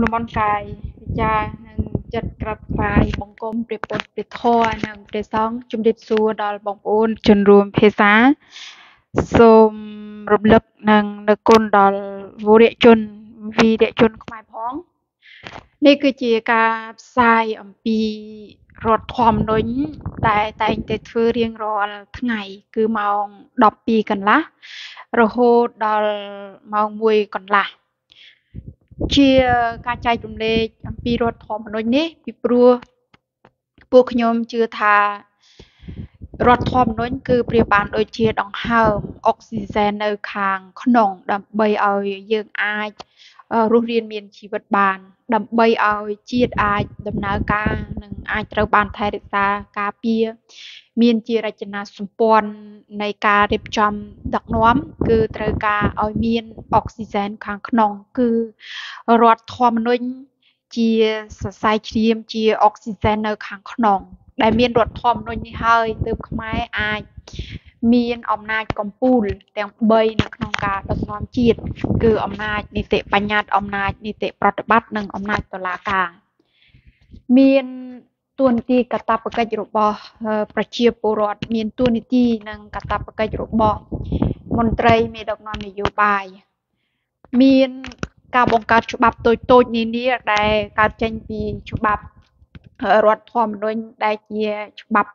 Lomon Kai, Vija, Jet Grab Pai, Bong Gom, Report, Pithor, and Pesong, Jum Dip Su, Dal Bong Oon, Chun Room Pesa, So Rubluk, Nang Nakun Dal, Vore Chun, Vi De Chun Mai Pong. Nikuji Gab Sai, Pi Rot Tom Noin, Tai Tai Tai Turing Roll, Tangai, Gumong, Doppy Kanla, Roho Dal Mong Mui Kanla. Chia ca chạy trùng lệ bị rớt thòm nói nè bị bùa buộc nhôm chưa thà rớt thòm nói cứ bìa bàn đôi chia đóng hầm oxygen ở khang khôn nòng đầm bay ao dương ai rung riên miền chỉ vật bàn đầm bay ao chia ai đầm nở ca nâng ai trâu bàn thay được ta ca bia miền chia ra chân na sum pon này ca đẹp chấm đặc nóm cứ trâu ca ao miền oxygen khang khôn nòng cứ rớt thòm nói chia sai chiêm chia oxygen ở khang khôn nòng đại miền rớt thòm nói như hơi từ mai ai miền ông nai cầm pul, đang bay nâng nông cá đầm nón chìt, cứ ông nai nị tệ banh nhạt ông nai nị tệ bắt bắt nâng ông nai tơ lá cá. Miền tuần ti cắt tạp cái ruột bò, prachia porot miền tuần ti nâng cắt tạp cái ruột bò, môn trai miền độc nón miêu bài, miền cá bông cá chụp bắp tối tối nị nị đại cá chanh bì chụp bắp, ruột thòm đôi đại chia chụp bắp.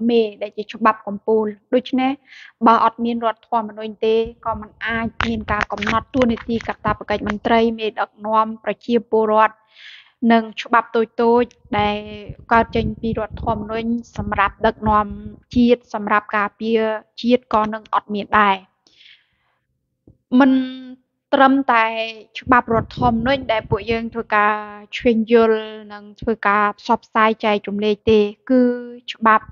Mẹ để chụp bắp cầm pul, đôi chân này bà ọt miên rót thòm mà đôi tê, còn mình ai miên cả cầm nót tuôn để ti cắt tạp cái mình trai mẹ đọc nom, prachia porot, nâng chụp bắp tôi để coi chân pi rót thòm đôi, sắm ráp đọc nom chiết, sắm ráp cà pia chiết còn nâng ọt miên đài, mình trâm tài chụp bắp rót thòm đôi để bộ dân thôi cả chuyên dồn nâng thôi cả shop sai chạy chúng lê tê cứ chụp bắp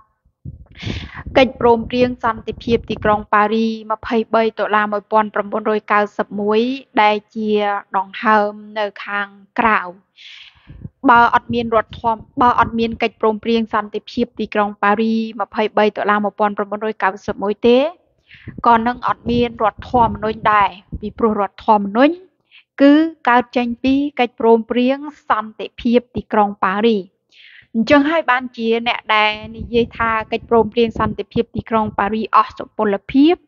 Cách bồm riêng sân tỉ phiệp tỉ Krong Paris mà phải bay tổ la một bọn bồm bồn rồi cao sập muối đại chia đòn hầm nở khang cào bà ọt miên rọt thòm bà ọt miên cách bồm riêng sân tỉ phiệp tỉ Krong Paris mà phải bay tổ la một bọn bồm bồn rồi cao sập muối té còn nâng ọt miên rọt thòm nói đại vì pro rọt thòm nói cứ cao tranh pi cách bồm riêng sân tỉ phiệp tỉ Krong Paris Chẳng hai ban chia nè đài nì dây tha cách bồm riêng sân tỉ phiệp tỉ Krong Paris ở sổ bồn lập hiếp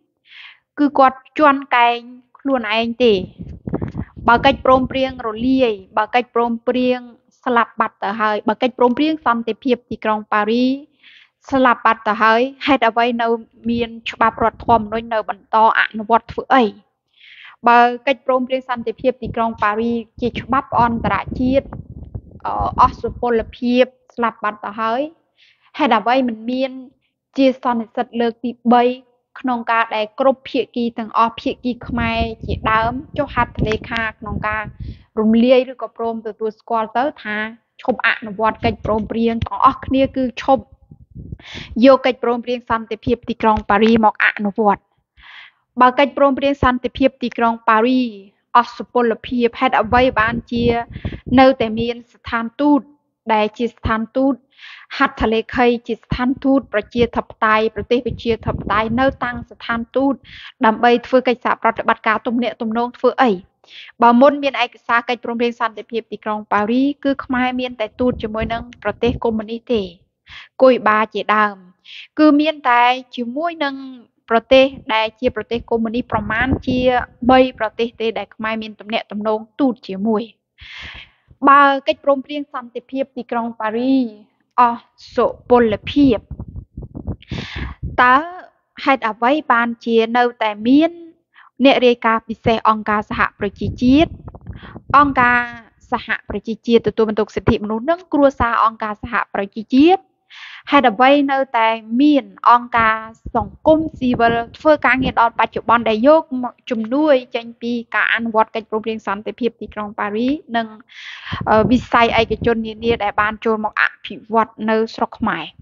Cứ quạt chuan canh luôn anh tỉ Bà cách bồm riêng rồi liê Bà cách bồm riêng slap bạc tờ hơi Bà cách bồm riêng sân tỉ phiệp tỉ Krong Paris slap bạc tờ hơi Hết ở vây nâu miên chú bạp rọt thòm nôi nâu bẩn to ạ nó vọt phữ ấy Bà cách bồm riêng sân tỉ phiệp tỉ Krong Paris chỉ chú bạp on tờ đã chiết ở sổ bồn lập hiếp Slap bát tờ hơi Hay đã vậy mình miên Chia son thì sật lược bị bay Nông ca để cốp phía kỳ tầng ọ phía kỳ khmai Chỉ đám cho hạt lê khá Nông ca rung liê rồi có bồm từ tù squall tớ thá Chụp ạ nó vọt cách bồm riêng Còn ọ kia cứ chụp Yêu cách bồm riêng sân tỉ phiệp tỉ Krong Paris mọc ạ nó vọt Bà cách bồm riêng sân tỉ phiệp tỉ Krong Paris Ở sổ bồn lập hiệp Hay đã vậy bạn chia Nâu tè miên sẽ tham tụt Đại chỉ sanh tút hạt thề khay chỉ sanh tút prachia thập tai prate prachia thập tai nêu tăng sanh tút đầm bay phơi cây sả prate bát cá tôm nẹ tôm nong phơi ấy bà muốn miền ai xa cây trồng riêng sanh để phiệp tỉ Krong Paris cứ khai miền tại tút cho mỗi nâng prate community coi ba chỉ đàm cứ miền tại chỉ mỗi nâng prate đại chỉ prate community proman chỉ bay prate tê đại khai miền tôm nẹ tôm nong tút chỉ mỗi Bà cách bồm riêng sân tỉ phiệp tỉ Krong Paris ở sổ bồn lập hiệp Ta hãy đã vay bàn chia nâu tài miên Nẹ rê ca bí xe ông ca xa hạ prachia chiết Ông ca xa hạ prachia chiết Từ tù mình tục sẽ thị môn nâng cua xa ông ca xa hạ prachia chiết Hãy đã vay nâu tài miên ông ca sòng cung xì vờ Phơ ca nghe đón bà chủ bọn đại dốc Chùm nuôi chanh pi ca ăn vọt cách bồm riêng sân tỉ phiệp tỉ Krong Paris Nâng vì sai ai cái chôn nì nìa đại ban chôn mọc ạ phí vọt nâu sọc mải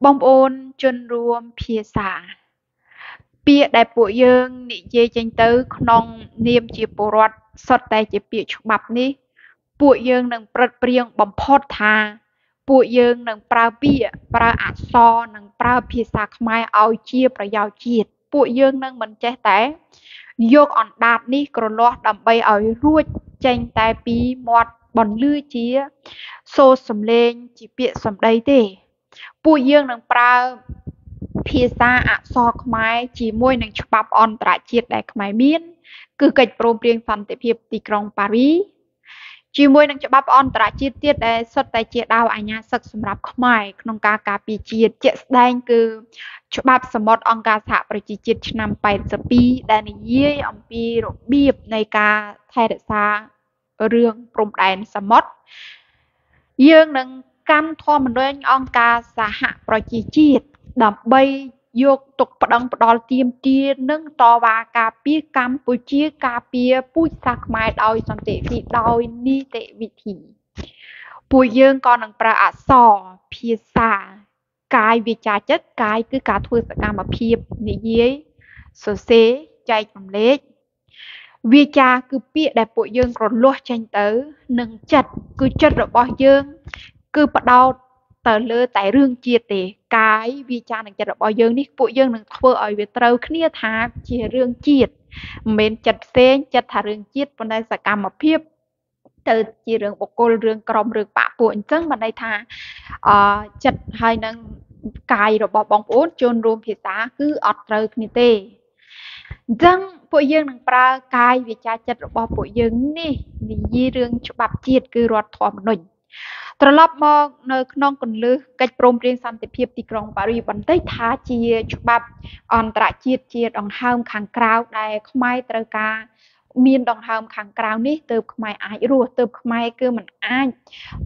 Bông ôn chôn ruộng phía xa Pia đại bộ dương nị dê chanh tớ Nông niêm chìa bộ rọt sọt tay chìa pia chụp mập ní Bộ dương nâng bật riêng bóng phót thà Bộ dương nâng pra bia, pra ạ so, nâng pra phía xa khmai ao chia pra yao chiết Bộ dương nâng mình chế tế Dược ổn đạt ní cổ lọt đầm bay ao ruột chanh tai bí mọt bòn lư chía xô sầm lên chỉ bịa sầm đầy thế bùi dương nằng pra phía xa ạ so khmai chỉ môi nằng chụp on trả chiết đại khmai miên cứ kịch prom riêng sân tế hiệp tì krong Paris chỉ môi nằng chụp on trả chiết tiết đại xuất đại chiết đào anh nhà sắc sầm rạp khmai nong ca cà pi chiết chiết đan cứ chụp sầm mót on ca sạ bởi chỉ chiết năm bảy giờ pi đại này dễ ông pi rồi biệp này ca thay đại xa riêng prom đại sầm mót dương nằng cam thoa mình đôi on ca sạ hạ bởi chỉ chiết đầm bay vô tục đằng đòi tiêm tia nâng to và cà pia Campuchia cà pia pui sạc mai đòi sắm tệ vị đòi ni tệ vị thị bùi dương còn đằng pra ạ sò pia xả cài về trà chất cài cứ cá thua sạc cam mà pia nị dưới sơ xế chạy cầm lết về trà cứ pia đẹp bùi dương còn lúa tranh tớ nâng chặt cứ chất rồi bò dương cứ bắt đầu tờ lơ tại rương chia tề cái vi cha nằng chặt bao dương đi bụi dương nằng thưa ở việt tàu kia thà chia rương chia mến chặt sen chặt thà rương chia bên đây sạc cam mà phép từ chia rương bọc cô rương còng rương bạ bụi trứng bên đây thà chặt hai nằng cài rồi bỏ bóng ốp trôn rôm thì tá cứ ọt rơ kia tề trứng bụi dương nằng pra cài vi cha chặt rồi bỏ bụi dương đi vì rương chụp bạc chia cứ rót thò một nồi trở lại mong nơi non còn lư cách prom riêng sanh tế hiệp tí krong Paris vẫn thấy thà chia chụp bắp on trả chia đồng hàm kháng cào đại khmai tơ ca miên đồng hàm kháng cào ní từ khmai ai ruột từ khmai cứ mình ai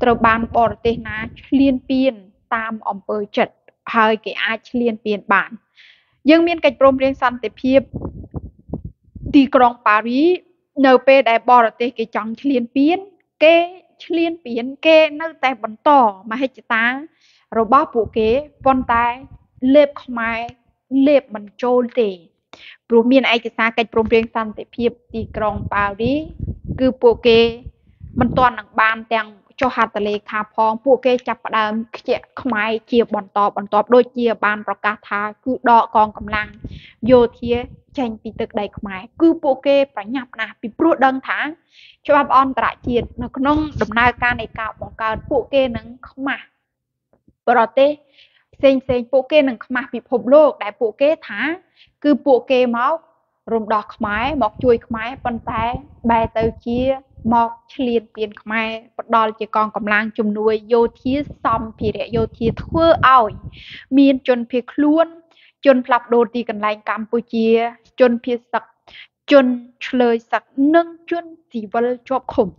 từ bàn bỏ tê ná liên biên tam ông bơi chật hơi cái ai liên biên bản nhưng miên cách prom riêng sanh tế hiệp tí krong Paris nơi pe đại bỏ tê cái chọn liên biên cái liên biến kê nơi tay bắn tỏ mà hết chị ta rồi bao bộ kế con tay lệp mai lệp mình trôi để bùm miền ai chị ta cách bùm riêng sanh tế hiệp tí krong Paris cứ bộ kế mình toàn nặng bàn tàng cho hạt tê khá phong bộ kế chập đầm chẹt mai chia bắn tỏ đôi chia bàn bạc cá thà cứ đọ con cầm lăng vô thiê chanh bị tật đầy khmai cứ bộ kê phải nhập nà bị pro đăng thả cho bà on trả tiền nó không đồng nai ca này cạo bóng cào bộ kê nắng không mà bờ tê sen sen bộ kê nắng không mà bị hộp lô đại bộ kê thả cứ bộ kê máu rồng đỏ khmai mọc chuối khmai bàn tay bài tàu chia mọc liền tiền khmai đòi chỉ còn cầm lang chùm nuôi vô thía xong thì để vô thía thưa ỏi miên chôn phê luôn chôn lọc đồ tì cần lành Campuchia chôn phía sạc chôn lời sạc nâng chôn dì vơ cho khủng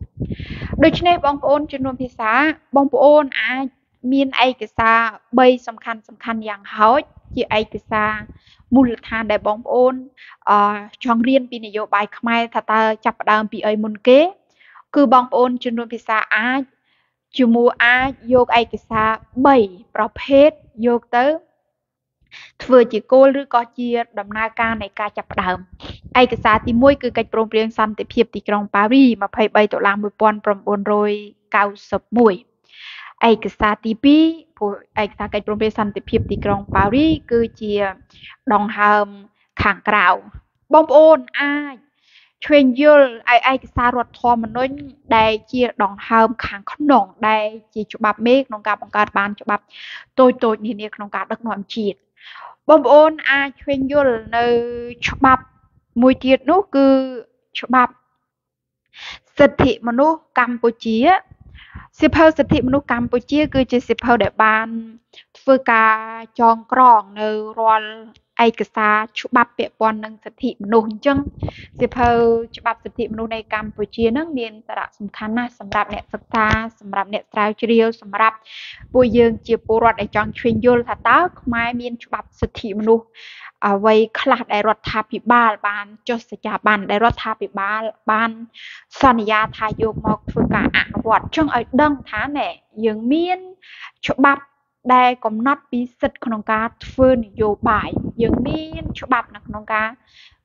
đôi chân này bóng ôn chân nôn phía xá bóng ôn á miên ai kì xa bây xâm khăn dạng hói chị ai kì xa mù lực hàn đại bóng ôn chóng riêng bì này dụ bài khmai thà ta chạp đàm bì ấy môn kế cứ bóng ôn chân nôn phía xá á chù mù á dô ai kì xa bầy bọc hết dô tớ vừa chỉ cô lư có chia đầm na ca này ca chập đầm ai cả xa thì môi cứ cách prom riêng sanh tế hiệp tí krong Paris mà phải bay tổ làm 1991 ai cả xa thì pi ai cả cách prom riêng sanh tế hiệp tí krong Paris cứ chia đồng hàm kháng cào bom ôn ai chuyên dư ai ai cả xa ruột thò mà nói đây chia đồng hàm kháng khốn nòng đây chỉ chụp bắp mê nông cà bông cà ban chụp bắp tôi nhìn nè nông cà đất nòm chìt bom ôn ai chuyên vô nơi chụp bắp mùi tiệt nốt cứ chụp bắp sân thị mà nốt Campuchia xếp hậu sân thị mà nốt Campuchia cứ chỉ xếp hậu để bàn vừa cả tròn còng nơi rol ai cả xa chụp bắp bẹp bòn nâng sân thị mà nốt chân xếp hậu chụp bắp sân thị mà nốt này Campuchia nâng miền tây đã sầm khăn na sầm rạp nẹt sập ta sầm rạp nẹt trao chiều sầm rạp bùi dương chia bùa rót để tròn chuyên vô thà táo mai miền chụp bắp sân thị mà nốt vậy khá đại luật tháp bị ba ban cho sự trả ban đại luật tháp bị ba ban Sonia thay dục một phương cả ảnh hoạt trong ở đơn thá này dường miên chỗ bắp đây cũng nát bí sật con cá phương dù bài dường miên chỗ bắp là con cá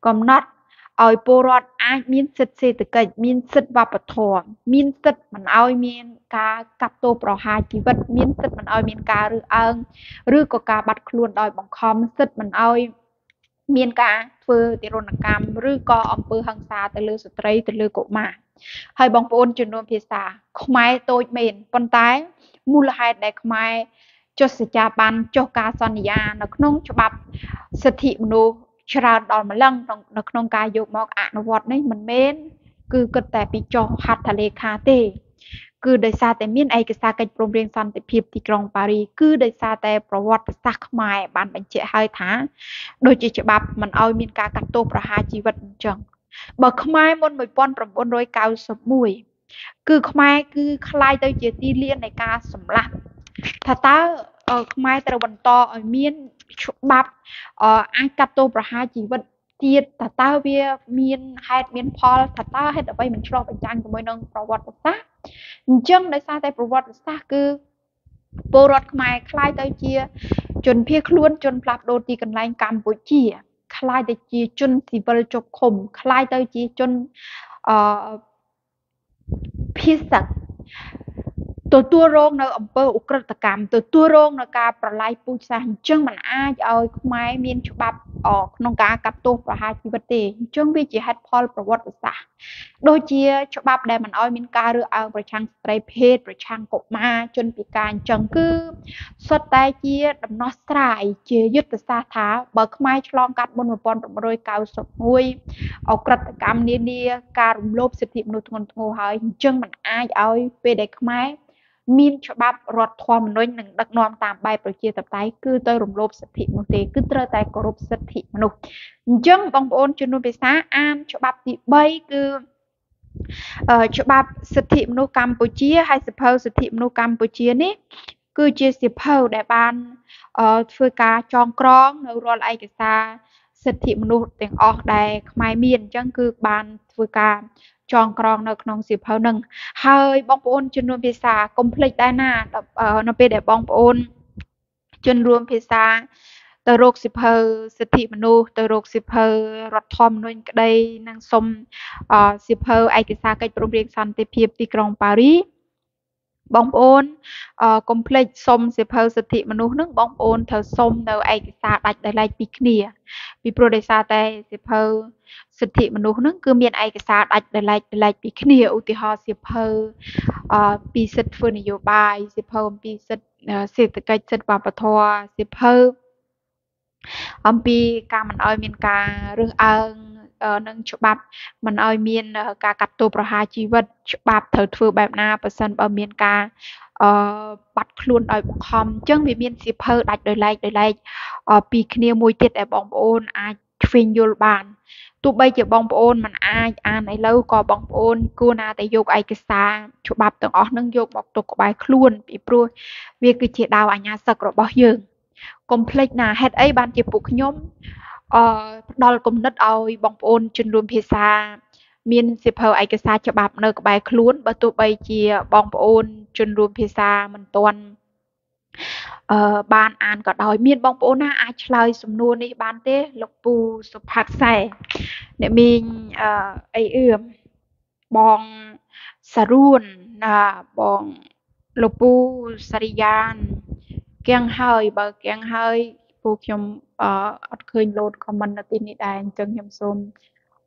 còn nát ở bộ rọt ai miên sật xe từ cây miên sật và bật thò miên sật mình ao miên cá cặp tô bỏ hai chỉ vật miên sật mình ao miên cá rư ăn rư có cá bắt luôn đòi bằng khom sật mình ao miên cá phơi tê rôn cam rư co ông phơi hăng xa từ lư sợi từ lư cổ mà Hai bóng bốn chân nôn phía xa, không ai tôi mến, con tay, mù là hai đẹp không ai cho sự cha ban cho ca son nhà nó không cho bắp sự thị nó cho ra đó mà lăng nó không ca dụng mọc ạ nó vọt này mình mến cứ cực tại bị cho hạt thả lê khá tê cứ đời xa tại miên ai cái xa cách bông riêng son tại phiếp thì trong Paris cứ đời xa tại bảo vọt xa không ai bàn bánh trẻ hơi tháng đôi chị cho bắp mình ôi miên ca cắt tô bảo hai chi vật chẳng bởi không ai muốn mấy bọn bảo bốn đôi cao sớm mùi cứ không ai cứ khai tới chị ti liên này ca sớm lắm thật ta ở mai tàu bận to ở miền bắc anh cắt tô bà hai chỉ vật tiệt thật ta về miền hai miền Paul thật ta hết ở đây mình cho bệnh trang của mình nâng bảo vật sát chân đấy sao tại bảo vật sát cứ bảo vật mai khai tới chia chuẩn phê luôn chuẩn lập đô thị cần lại Campuchia khai tới chia chuẩn thì vợ chồng khom khai tới chia chuẩn phía sạc tôi tua rong nó ẩm bơ ukraine cảm tôi tua rong nó cả lại pu sa chân mà ai rồi không ai miên chụp bắp ở nông cá cặp tu và hai chị vật tề chân vi chỉ hết Paul và Watt sa đôi chia chụp bắp đây mình ơi miên cá rửa áo rồi trang spray paint rồi trang cột ma chân bị can chân cứ xuất tay chia đầm nó sải chia dứt từ xa thả bờ không ai chọn cắt bồn một bồn rồi cao sập mui ukraine cảm đi đi cá rung lốp xịt thịt nuôi thôn thô hơi chân mà ai rồi về đây không ai miên cho bắp rót thua mình nói nâng đặc nôm tam bài rồi chia tập tái cứ tới rụm lốp sạch thị một tí cứ tới tay có rụp sạch thị một nụ chân vòng bốn chân nụ bế xá am cho bắp thì bay cứ cho bắp sạch thị một nụ Campuchia hay sạch thị một nụ Campuchia ní cứ chia sạch hầu đại ban phơi cá tròn con nấu rồi lại cái xa sạch thị một nụ tiếng ọt đầy mai miên chân cứ ban phơi cá chọn con nó không dịp hào nâng hơi bóng bốn chân luôn phía xa complete đai na nó về để bóng bốn chân luôn phía xa tờ rốt dịp hào sạch thị mà nô tờ rốt dịp hào rọt thòm nôn đây năng xông dịp hào ai kì xa cách bóng riêng sẵn tế phiếp tí krong Paris bóng bốn complete xông dịp hào sạch thị mà nô nâng bóng bốn thờ xông đâu ai kì xa đạch đáy lại bí kìa bí pro đầy xa tay dịp hào sự thị mà nó cứ miền ai cái xa đạch để lại bị khía ưu tí hoa xếp hờ bị sật phương này dụ bài xếp hờ bị sật xếp cách sật vào bà thoa xếp hờ ông bị ca mình ơi miền ca rừng ơn nâng chỗ bạp mình ơi miền ca cắt tô bà hai chi vật chỗ bạp thờ thua bạp na bà sân bà miền ca bắt luôn đòi bọc hòm chân vì miền xếp hờ đạch để lại bị khía mùi tiết để bóng ôn ai phên dùl bàn tụi bây giờ bóng ôn mình ai ăn ấy lâu có bóng ôn cô na tại dục ai cái xa chỗ bạp tầng ớt nâng dục bọc tục của bài khuôn bị bùi việc cứ chế đào ở nhà sạc rồi bỏ dường complex là hết ấy bàn chế phục nhóm đó là công nứt ôi bóng ôn chân luôn phía xa miên xếp hờ ai cái xa cho bạp nơi của bài khuôn bởi tụi bây giờ bóng ôn chân luôn phía xa mình toàn ban an có đòi miên bóng bố na ai chơi xùm nôn đi ban tế lục bù sụp hạt xe để mình ấy bóng xà rùn bóng lục bù xà rì gian kèng hơi bởi kèng hơi bố khiêm ọt khơi lột comment ở tin đi đàn chân hiểm xôn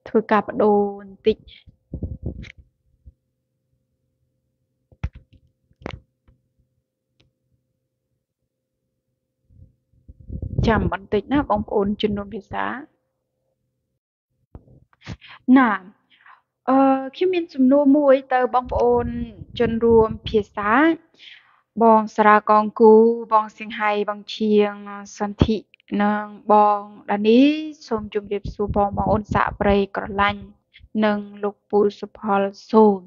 thưa cặp đồ tịch chạm bắn tịch nó bóng ổn chân luôn phía xa nà khi mình xùm nô mùi tờ bóng ổn chân luôn phía xa bóng xa ra con cú bóng sinh hay bóng chiêng sân thị nâng bóng đá ní xôm chung điệp xu bóng ổn xạ bầy cỏ lành nâng lục bù sụp hò xô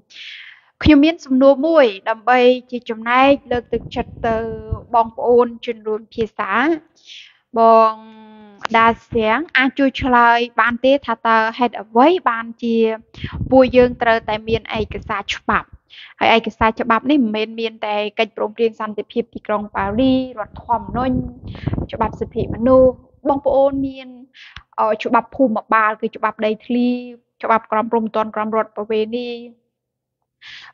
khi mình xùm nô mùi đầm bây thì chùm nay lực thực chất tờ bóng ổn chân luôn phía xa bong đa sáng anh chui chơi ban tết thà tờ hết ở với ban chia bùi dương tờ tại miền ai cái xa chụp bắp hay ai cái xa chụp bắp này miền tại cách bồng riêng sanh tế phiếp tíក្រុងParis rồi thòm nôn chụp bắp sự thị mà nô bong ôn miền chụp bắp phù mà ba cái chụp bắp đầy thli chụp bắp cầm rôm toàn cầm rọt bảo vệ đi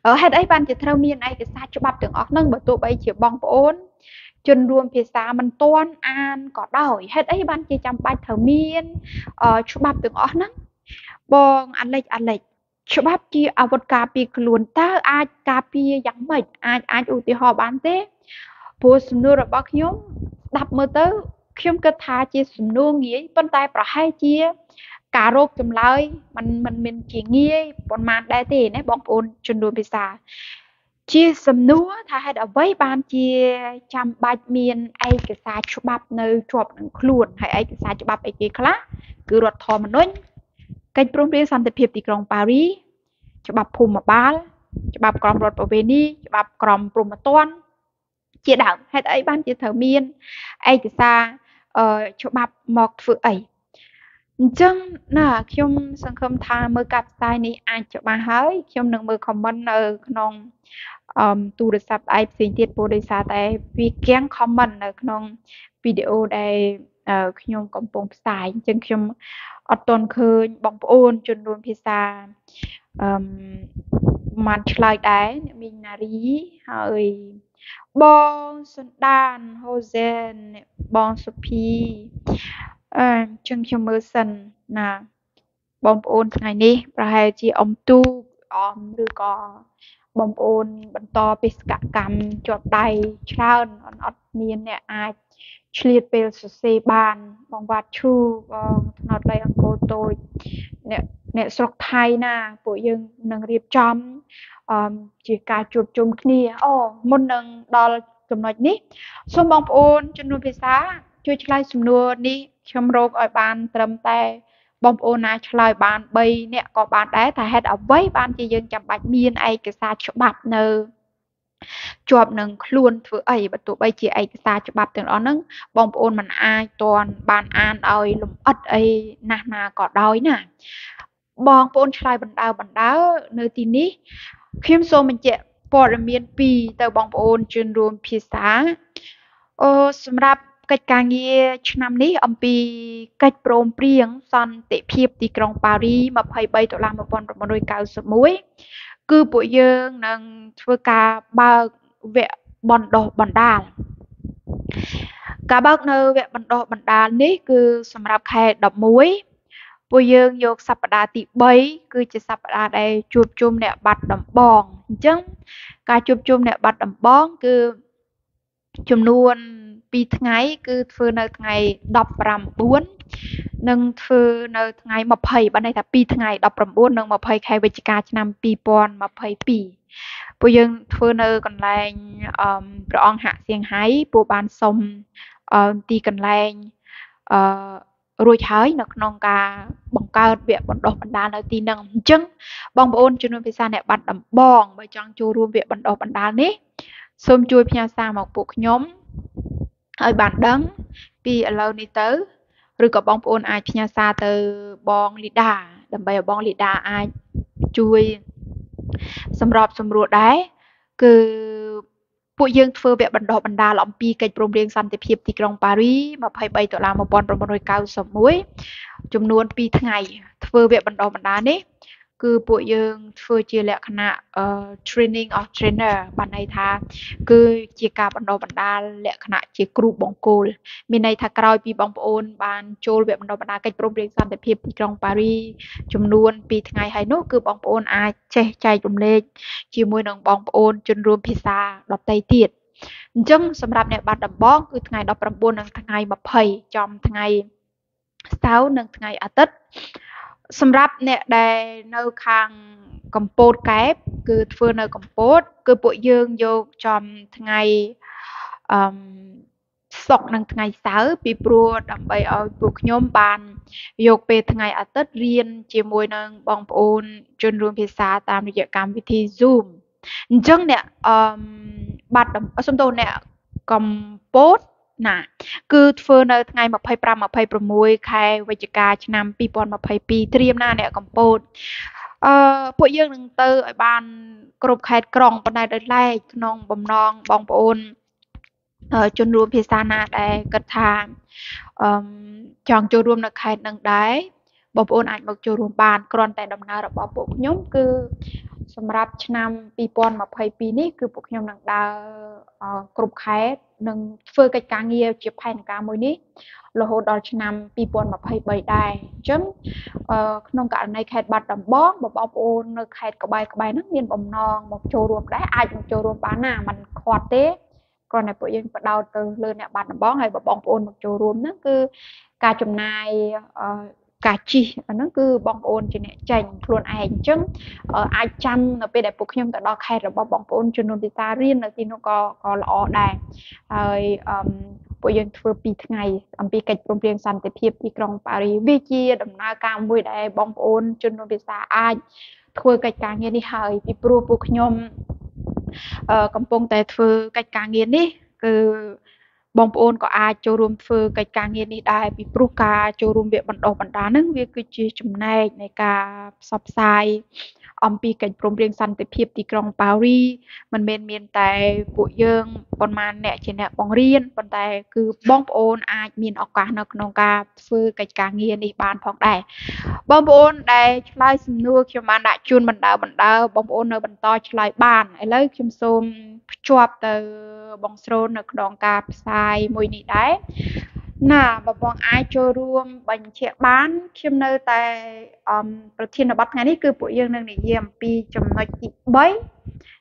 ở hết ấy ban chỉ theo miền ai cái xa chụp bắp tưởng óc nâng bởi tụ bây chỉ bong ôn chân luôn phía xa mình toan an có đòi hết ấy ban chỉ chăm bài thờ miên chú bạp từng ớt nắng bong ăn lệch Chbap chi awat kapi kluon ta ai kapi yang mech ai ai uti ho ban te. Po sumnu robot khnyom dap mơ tơ khnyom ket tha chi sumnu ngiey pontai prahae chi ka rok chomlai man min chi ngiey ponman dae te na bong pon chon ruom pisa. Chi sumnu tha het away ban chi cham bach mien aikasa chbap neu chop nang kluon hai aikasa chbap ai ke khlaគឺរដ្ឋធម្មនុញ្ញ កិច្ចព្រមព្រៀងសន្តិភាពទីក្រុងប៉ារីស ច្បាប់ភូមិបាល ច្បាប់ក្រមរដ្ឋប្រវេណី ច្បាប់ក្រមព្រហ្មទណ្ឌ ជាដើម ហេតុអីបានជាត្រូវមានឯកសារច្បាប់មកធ្វើអី អញ្ចឹងណាខ្ញុំសង្ឃឹមថាមើលកាត់ផ្សាយនេះអាចច្បាស់ហើយ ខ្ញុំនឹងមើល comment នៅក្នុងទូរស័ព្ទឯផ្សេងទៀតព្រោះដោយសារតែវាកៀង comment នៅក្នុងវីដេអូដែលខ្ញុំកំពុងផ្សាយអញ្ចឹងខ្ញុំអត់ទាន់ឃើញបងប្អូនជនរួមភាសាបានឆ្លើយដែរអ្នកមីងណារីហើយបងសុនដានហូសែនបងសុភីអញ្ចឹងខ្ញុំមើលសិនណាបងប្អូនថ្ងៃនេះប្រហែលជាអំទូកឬក៏បងប្អូនបន្តបេសកកម្មជាប់ដៃច្រើនអត់មានអ្នកអាចឆ្លៀតពេលសរសេរបានបងវ៉ាត់ឈូបងថ្នោតដៃអង្គរតូចអ្នកស្រុកថៃណាពួកយើងនឹងរៀបចំជាការជួបជុំគ្នាមុននឹងដល់ចំណុចនេះសូមបងប្អូនជំនួសភាសាជួយឆ្លើយសំណួរនេះខ្ញុំរកឲ្យបានត្រឹមតែបងប្អូនណាឆ្លើយបាន3អ្នកក៏បានដែរថាហេតុអ្វីបានជាយើងចាំបាច់មានឯកសារច្បាប់នៅជាប់នឹងខ្លួនធ្វើអីបើទោះបីជាឯកសារច្បាប់ទាំងអស់ហ្នឹងបងប្អូនមិនអាចទាន់បានអានឲ្យលម្អិតអីណាស់ណាក៏ដោយណាបងប្អូនឆ្លើយបណ្ដើនៅទីនេះខ្ញុំសូមបញ្ជាក់ព័ត៌មាន2ទៅបងប្អូនជនរួមភាសាសម្រាប់កិច្ចការងារឆ្នាំនេះអំពីកិច្ចព្រមព្រៀងសន្តិភាពទីក្រុងប៉ារី$23 1991គឺពួកយើងនឹងធ្វើការបើកវគ្គបណ្ដុះបណ្ដាលការបើកនៅវគ្គបណ្ដុះបណ្ដាលនេះគឺសម្រាប់ខែ11ពួកយើងយកសប្ដាហ៍ទី3គឺជាសប្ដាហ៍ដែលជួបជុំអ្នកបាត់ដំបងអញ្ចឹងការជួបជុំអ្នកបាត់ដំបងគឺចំនួន2ថ្ងៃគឺធ្វើនៅថ្ងៃ19និងធ្វើនៅថ្ងៃ20បានន័យថា2ថ្ងៃ19និង20ខែវិច្ឆិកាឆ្នាំ2022ពួកយើងធ្វើនៅកន្លែងព្រះអង្គហាក់សៀងហៃពួកបានសុំទីកន្លែងរួចហើយនៅក្នុងការបង្កើតវគ្គបណ្ដុះបណ្ដាលនៅទីនឹងអញ្ចឹងបងប្អូនជំនួយភាសាអ្នកបាត់ដំបងបើចង់ចូលរួមវគ្គបណ្ដុះបណ្ដាលនេះសូមជួយផ្ញើសារមកពួកខ្ញុំឲ្យបានដឹងពីឥឡូវនេះទៅឬក៏បងប្អូនអាចផ្ញើសារទៅបងលីដាដើម្បីឲ្យបងលីដាអាចជួយសម្របសម្រួលដែរគឺពួកយើងធ្វើវគ្គបណ្ដុះបណ្ដាលអំពីកិច្ចព្រមព្រៀងសន្តិភាពទីក្រុងប៉ារី$23 1991ចំនួន2ថ្ងៃធ្វើវគ្គបណ្ដុះបណ្ដាលនេះគឺពួកយើងធ្វើជាលក្ខណៈ training of trainer បានន័យថាគឺជាការបណ្ដុះបណ្ដាលលក្ខណៈជាគ្រូបង្គោលមានន័យថាក្រោយពីបងប្អូនបានចូលវគ្គបណ្ដុះបណ្ដាលកិច្ចព្រមព្រៀងសន្តិភាពទីក្រុងប៉ារីចំនួន2ថ្ងៃហើយនោះគឺបងប្អូនអាចចេះចែករំលែកជាមួយនឹងបងប្អូនជនរួមភាសាដទៃទៀតអញ្ចឹងសម្រាប់អ្នកបាត់ដំបងគឺថ្ងៃ19និងថ្ងៃ20ចំថ្ងៃស្អែកនិងថ្ងៃអាទិត្យសម្រាប់អ្នកដែលនៅខាងកំពតកែបគឺធ្វើនៅកំពតគឺពួកយើងយកចំថ្ងៃសុក្រនិងថ្ងៃសៅរ៍ពីព្រោះដើម្បីឲ្យពួកខ្ញុំបានយកពេលថ្ងៃអាទិត្យរៀនជាមួយនឹងបងប្អូនជនរួមភាសាតាមរយៈកម្មវិធី Zoom អញ្ចឹងអ្នកបាត់សំដៅអ្នកកំពតណាគឺធ្វើនៅថ្ងៃ25 26ខែវិច្ឆិកាឆ្នាំ2022ត្រៀមណាអ្នកកម្ពុជាពួកយើងនឹងទៅឲ្យបានគ្រប់ខេត្តក្រុងបណ្ដៃដោយឡែកក្នុងបំណងបងប្អូនជនរួមភាសាណាដែលគិតថាចង់ចូលរួមនៅខេត្តនឹងដែរបងប្អូនអាចមកចូលរួមបានគ្រាន់តែដំណើររបស់ពួកខ្ញុំគឺ Sầm rạp năm Pipon mà phải pin đi cứ buộc nhom nặng đa cột khé nâng phơi cái cá nghêu chụp hai cá mồi ní là hồ đỏ năm Pipon mà phải bày đài chấm nông cạn này khét bạt đầm bó mà bọc ôn khét cái bài nước nhiên bồng non một châu ruộng đấy ai một châu ruộng bán nào mình khoát té còn này bọn em bắt đầu từ lên này bạt đầm bó hay bọc ôn một châu ruộng nó cứ cá chấm này cả chi nó cứ bong ôn trên này chành luôn ảnh chấm ai chăm là bên đại phục nhung tại đó khai rồi bong ôn trên nông ta riêng là thì nó có lọ đài rồi bộ dân thưa bị ngày bị kịch công viên sanh tế hiệp thì trong Paris vi chia đầm na cao mùi đại bong ôn trên nông ta ai thưa kịch càng nghe đi hơi bị pro phục nhung cầm bông tại thưa kịch càng nghe đi cứ bong ôn có ai cho rùm phơi cái càng nghe đi đại bị pruka cho rùm việc bận đổ bận đá nâng việc cứ chỉ chấm này này cả sập sai ông bị cái problem riêng sanh tế hiệp thì trong Paris mình miền tại bộ dương còn mà nè chỉ nè bong riêng còn tại cứ bong ôn ai miền ở cả nông cả phơi cái càng nghe đi bàn phong đại bong ôn đại lại xin nuôi khi mà đại chun bận đào bong ôn ở bận to lại bàn ấy lấy khi xôm chụp từ bong sro nè nông cả mùi này đấy nà bà bọn ai cho ruộng bánh trẻ bán khiêm nơi tại đầu tiên là bắt ngay cứ bộ dương nâng này dìm pi chấm nói chị bấy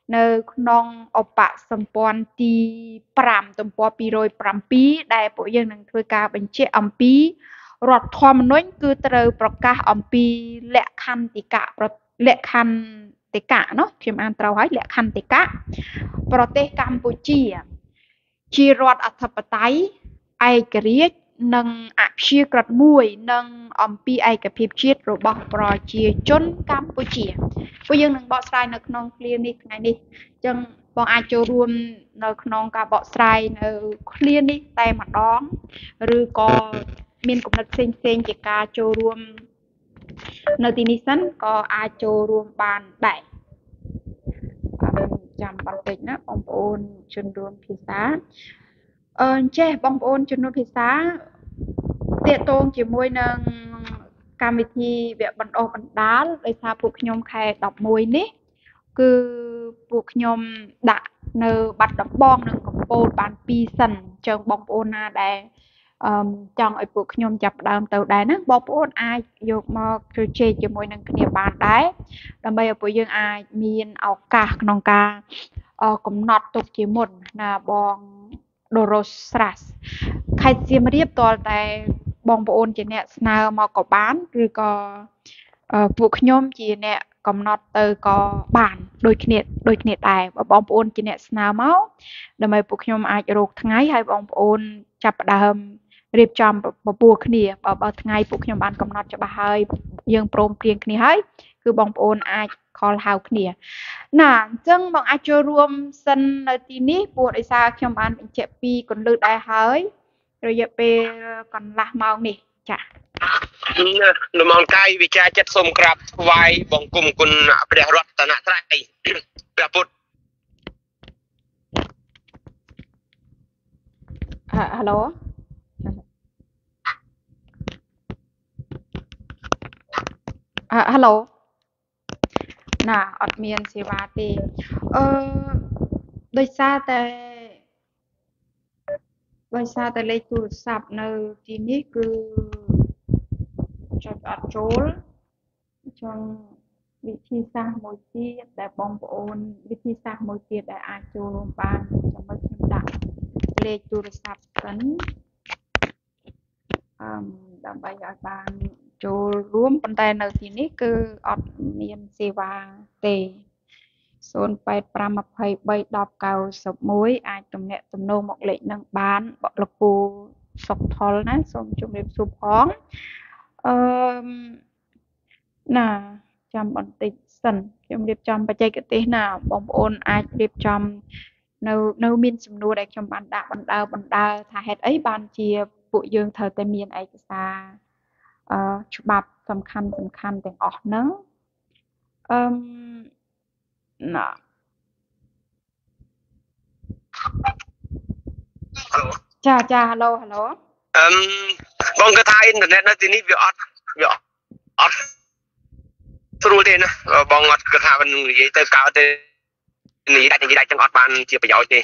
nơi nông ốc bạc xâm bọn tì pram tùm bó pi rồi pram pi đại bộ dương nâng thuê ca bánh trẻ ấm pi rọt thòm nôn cứ trâu bọc ca ấm pi lẹ khăn tì cả lẹ khăn tì cả nó khiêm an trao hỏi lẹ khăn tì cả bà tế Campuchia chi rọt ở thập tái ai cái riết nâng áp chia cật mùi nâng pi ai cái phim chiết rồi bọc pro chia chốn Campuchia bây giờ nâng bọ sai nâng non clear đi ngày đi chân bọn ai cho luôn nâng non cả bọ sai nâng clear đi tay mặt đón rồi có miền cũng nâng xinh chỉ cả cho luôn nâng tin sẵn có ai cho luôn bàn đại chăm bảo vệ nó bong ôn chân luôn phía xa che bong ôn chân luôn phía xa tiện tôn chỉ môi nâng cam vịt thì vẽ bẩn ô bẩn đá lấy xa buộc nhom khai đọc môi nít cứ buộc nhom đã nơ bắt đọc bong nâng cầm bồn bàn pi sần trường bong ôn na đè chọn ở buộc nhom chập đầm tàu đá nước bong ôn ai dục mà che chỉ môi nâng kia bàn đá làm bây giờ buổi dương ai miên áo cả nòng ca cũng nọt tục chỉ một là bong Dorosras khai diêm riệp toàn tại bong bộ ôn chỉ nè nào mà có bán rồi có buộc nhôm chỉ nè còn nọt từ có bản đôi nẹt tài và bong bộ ôn chỉ nè nào máu để mày buộc nhôm ai ruột thằng ấy hay bong bộ ôn chập đầm riệp chầm và buộc nè và bao thằng ấy buộc nhôm bán còn nọt cho bà hơi dương prom tiền nè ấy cứ bong bộ ôn ai call hào kia nà chân bằng ai cho ruộng sân nơi tini buồn ấy sao khi mà mình chạy pi còn lượt ai hơi rồi giờ pe còn lạc màu nè chả nó mong cay vì cha chất xôm crab vai bằng cùng con bè rót tận nát lại bè bột hello hello nà ở miền Sài Gòn thì đôi xa tại lấy tủ sạp nơi thì ní cứ chặt ở chỗ trong vị trí xa mỗi chi để bong ôn vị trí xa mỗi chi để ai cho ban cho mấy chim đạn lấy tủ sạp cấn đảm bảo ban chỗ rúm bàn tay nào thì ní cứ ở miền Sài Gòn thì sơn bay pram mập hay bay đạp cầu sập mối ai tụm nẹt tụm nô mọc lệ năng bán bọc lộc phù sọc thol nè xong chung đẹp sụp hóng nà chăm bọn tịnh sần chung đẹp chăm và chạy cái tế nào bóng ôn ai đẹp chăm nâu miên sầm nua đẹp chăm bàn đạp bàn đào thà hết ấy bàn chia bộ dương thờ tây miền ấy xa chụp bạp tầm khăn tiếng ọt nắng nè cha hello bong cái thai internet nó tin đi việc ọt Thua thế nữa, bong ngọt cửa hàng mình vậy tới cao tới nghỉ đại chẳng ngọt bàn chia bây giờ đi.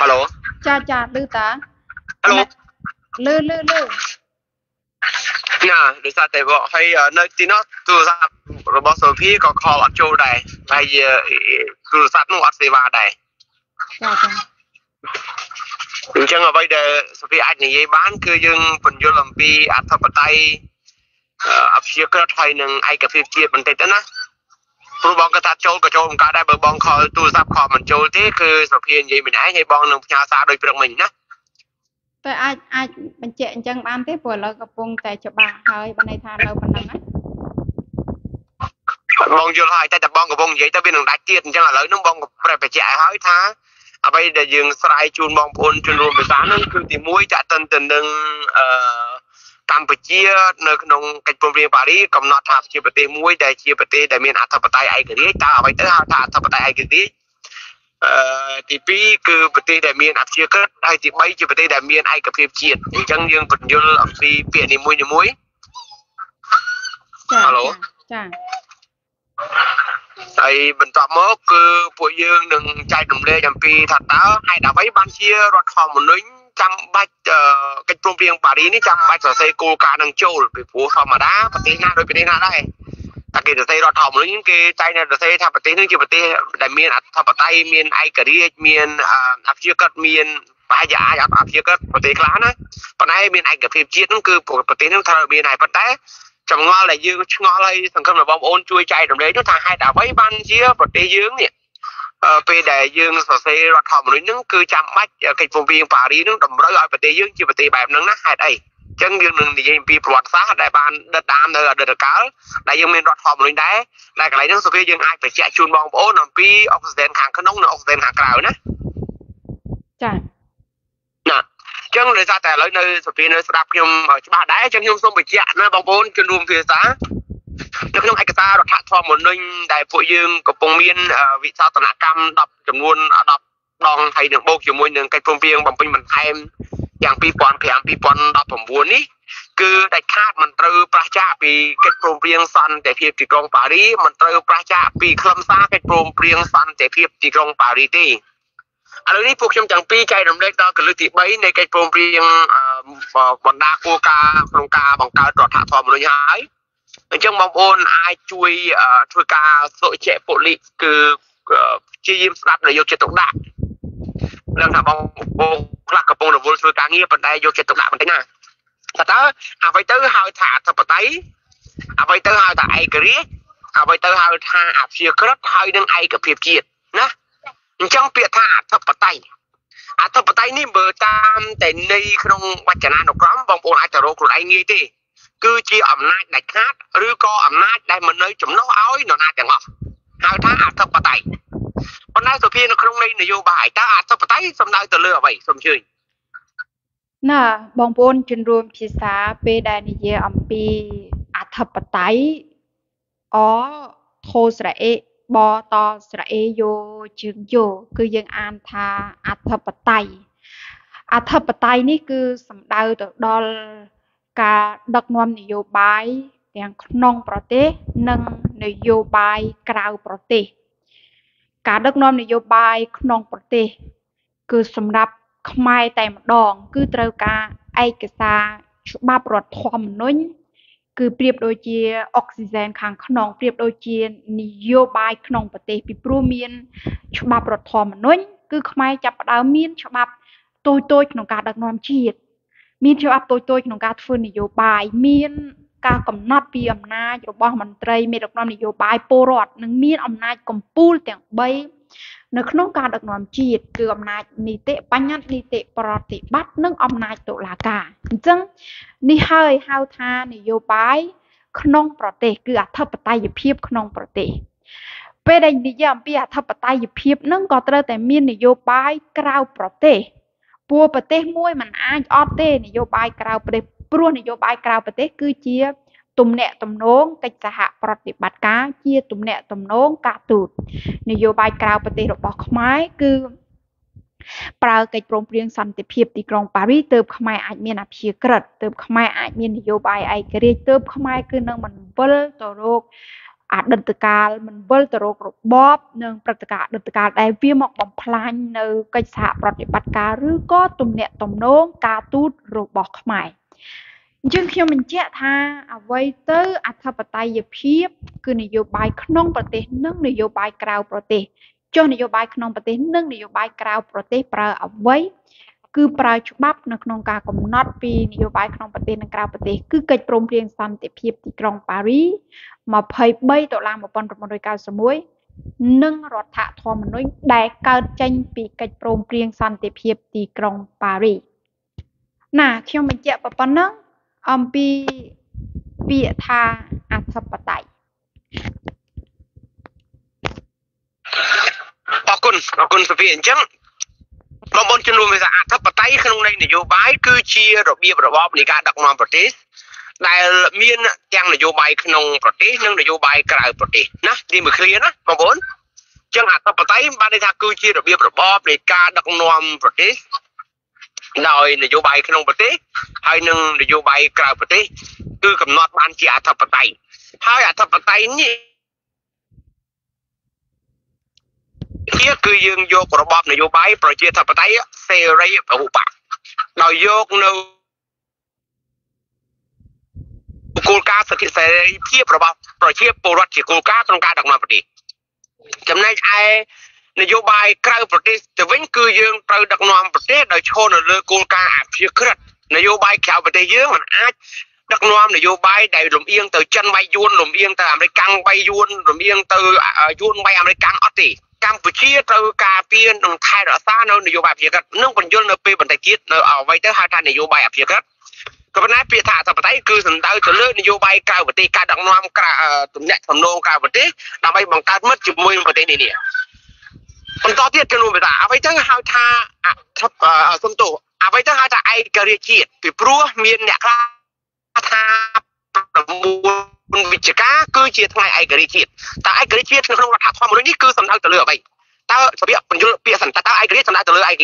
Hello. Cha lư ta. Hello. Lư. Nè, để sao để vợ hay nơi tí nó tôi ra robot số phi có call ở chỗ này, hay tôi sát nó ở xe ba này. Chẳng ở bây giờ số phi anh như bán cứ dừng phần vô làm pi ăn thập tay. Ở phía cơ hội nâng ai cà phê kia bằng tết đó Phú bóng cơ tát chôn cơ chôn cơ đá bởi bóng khó tu giáp khó mình chôn thế cứ sổ phiên gì mình ái hay bóng nông nhà xa đôi phương mình đó. Tôi ai bằng chị anh chân bán tiếp vừa lời gặp vùng tại chỗ bạc hơi bằng này tha lâu bằng nâng á. Bóng vô lại tại tập bóng của vùng giấy ta biết nâng đá tiết chẳng là lời nông bóng của bà chị ai hỏi thá. Ở bây giờ dừng sợi chôn bóng ôn chôn luôn bởi sáng nâng cứ tìm muối chạy tân tình nâng Campuchia nơi nông cách vùng biển Paris cầm nọ tháp chia bờ tây muối đại chia bờ tây đại miền Á tháp bờ tây ai cái đấy ta vậy tới tháp bờ tây ai cái đấy thì pi cứ bờ tây đại miền Á chia cất hay thì bay chia bờ tây đại miền ai cái phim chuyện chẳng riêng phần vô làm phi biển đi muối muối. Alo. Tại bình tọa mốt cứ phụ dương đừng chạy đồng lê làm phi thật táo hay đã vấy ban chia rọt hòm một núi. Chăm bách cách vùng biển Paris này chăm bách sở xây cô cá nâng châu bị phú xong mà đá và tí na đôi bên na đây đặc biệt là xây đọt hỏng những cái tay này là xây tháp và tí những cái vật tê đại miền tháp và tay miền ai cả đi miền áp chia cất miền bài giả áp chia cất vật tê lá nữa còn ai miền ai cả phim chiến cũng cứ của vật tê những thằng miền này vật tê trồng ngon là dương ngon lây thằng không là bom ôn chui chạy đồng đấy nó thằng hai đã vấy ban chia vật tê dương nhỉ. Về đại dương sở xây loạt hòm núi nướng cứ chăm bách cái vùng biển Paris nướng đồng đối gọi về tây dương chỉ về tây bẹp nướng nát hạt đây chân dương nướng thì về biển loạt sát đại ban đất đam rồi đất cá đại dương miền loạt hòm núi đá đại cái này nướng sở xây dương ai phải chạy chun bong bố nằm pi oxygen hàng khăn nóng nữa oxygen hàng cào nữa. Chả. Nè chân người ra tại lối nơi sở xây nơi đạp nhung ở chỗ bà đá chân nhung xong bị chẹn nó bong bố chân luôn về giá. Nước trong anh ta đặt hạt cho một nâng đại phụ dương của vùng miền vị sao tận cam đập chấm nguồn đập đòn hay đường bốc chịu môi đường cây công viên bằng pin bằng em dạng pi pon đập bằng buồn đi cứ đại khát mình từ Praja vì cây công viên san để phía thị trường Paris mình từ Praja vì khâm xa cây công viên san để phía thị trường Paris đi ở đây phụ trong chẳng pi chạy đồng lệch đó cứ lưu thị bấy này cây công viên bằng đa cô ca bằng cá đọt hạt cho một nâng hai trong mong ôn ai chui chui ca dội trẻ bộ lị cứ chi im sạp để vô chuyện tổng đại lần nào mong ôn là cặp bông là vô chui ca nghiệp vấn đề vô chuyện tổng đại vấn đề nào thật đó à vậy tới hai thả thập tay à vậy tới hai thả ai cái à vậy tới hai thả áp chia cất hai đằng ai cái việc chuyện nè trong việc thả thập tay à thập tay ní bờ tam tại nơi không quan trọng nào lắm mong ôn ai thở rô của ai nghe đi cứ chia ẩm nát đại khát, rứa co ẩm nát đại mình nơi chúng nó ói nó nát chẳng ngọt. Hai tháng áp thấp vào tay. Còn nay số phi nó không nên là vô bài ta áp thấp vào tay xong nay từ lừa vậy xong chơi. Nè, bóng bồn trên ruộng phía xa về đại này giờ ẩm pi áp thấp vào tay. Ó thô sậy, bò to sậy vô trường vô cứ dân an tha áp thấp vào tay. Áp thấp vào tay ní cứ sầm đau từ đo cả đặc nôm nội dung bài tiếng non prote nâng nội dung bài cào prote cả đặc nôm nội dung bài non prote cứ sum rập mai tại một đòn cứ treo cả ai cái sa ba prote thom nói cứเปรียบ โดย ជា oxygen ខាងក្នុង เปรียบ โดย ជា នយោបាយ ក្នុង ប្រទេស ពី ព្រោះ មាន ច្បាប់ រដ្ឋ ធម្មនុញ្ញ គឺ ខ្មែរ ចាប់ ផ្ដើម មាន ច្បាប់ តូចៗ ក្នុង ការ ដឹក នាំ ជាតិ miền châu Á tôi nông cạn phun nhiều bài miền cả cầm nát bì ẩm na rồi bom bắn tray miền nông nhiều bài porot nông miền ẩm na cầm pool tiếng bay nông cạn được nông chìt cứ ẩm na nị tệ bắn nhát nị tệ porot tị bắt nông ẩm na tổ lá cả chăng nị hơi hao tha nhiều bài nông prote cứ ắt thấp tay dịp hiệp nông prote về đây nị giờ bây ắt thấp tay dịp hiệp nông có tơ tại miền nhiều bài cào prote bộ bờ tây muối mình ăn ót tê này vô bài cào bờ tây pru này vô bài cào bờ tây cứ chia tụm nẹt tụm nón cách xã hạ prote bát cá chia tụm nẹt tụm nón cá tụt này vô bài cào bờ tây được bọc máy cứ Prao kịch bóng riêng sân tệp hiệp tì krong Paris tớp khmai ách miên áp hiệp krật, tớp khmai ách miên nhiều bài ai kê, tớp khmai cứ nâng mình vỡ tổ rốt. Hãy subscribe cho kênh Ghiền Mì Gõ để không bỏ lỡ những video hấp dẫn. Cứ bà chú bắp nó không có công nọt vì nhiều bài không bà tên nâng cao bà tế cứ kịch bóng riêng xăm tệp hiệp tì krong Paris mà phải bây tổ làm một bọn rộng rồi cao sớm mối nâng rọt thạ thò mà nói đại cao tranh vì kịch bóng riêng xăm tệp hiệp tì krong Paris. Nà khi mình chạy bà bọn nâng ông bị vịa tha át thập bà tay. Bà con phải viện chấm nó bốn chân luôn bây giờ thấp vào tay khi này để vô bái cứ chia rồi bia rồi bom để cả đặc non protest đại miên trang để vô bái khi nông protest nhưng để vô bái cả protest nè đi một kia nè mà bốn chân hạt thấp vào tay ban đây ta cứ chia rồi bia rồi bom để cả đặc non protest rồi để vô bái khi nông protest hay nâng để vô bái cả protest cứ cầm nọt ban chỉ thấp vào tay hai thấp vào tay nhỉ kia cứ dương vô của bom này vô bãi rồi chia thập tay xe ray và hụp bạc rồi vô nâu cô cá sự kiện xe ray chia rồi bom rồi chia bồ rát chỉ cô cá trong cá đặc mà vậy chấm nay ai này vô bãi cày vật đi từ vĩnh cứ dương từ đặc non vật đi rồi cho nó lừa cô cá áp phía khất này vô bãi kéo vật đi dương mà ai đặc non này vô bãi đầy lùm yên từ chân bay vuông lùm yên từ American bay vuông lùm yên từ vuông bay American Aussie Campuchia trâu cà phê đồng Thái đã xa nơi nhiều bài việc nước bình dân nơi bên đại kiệt nơi ở vay tới hai trăm nhiều bài việc các bạn nói việc thả tập tay cứ dần tới từ nơi nhiều bài cao vật tê cả đồng nam cả tụm nhẹ thầm nô cao vật tê làm vay bằng cát mất chụp môi vật tê này nè còn to tiết cho luôn bây giờ vay tới hai tha thập sân tổ vay tới hai tha ai cà ri kiệt bị prua miền nhạc la tha mua vì chỉ cá cứ chia thằng này ai cái gì ta ai cái gì nó không là thằng hoa một đứa cứ sầm thằng từ lửa vậy ta cho biết mình vô bịa sầm ta ai cái gì sầm thằng từ lửa ai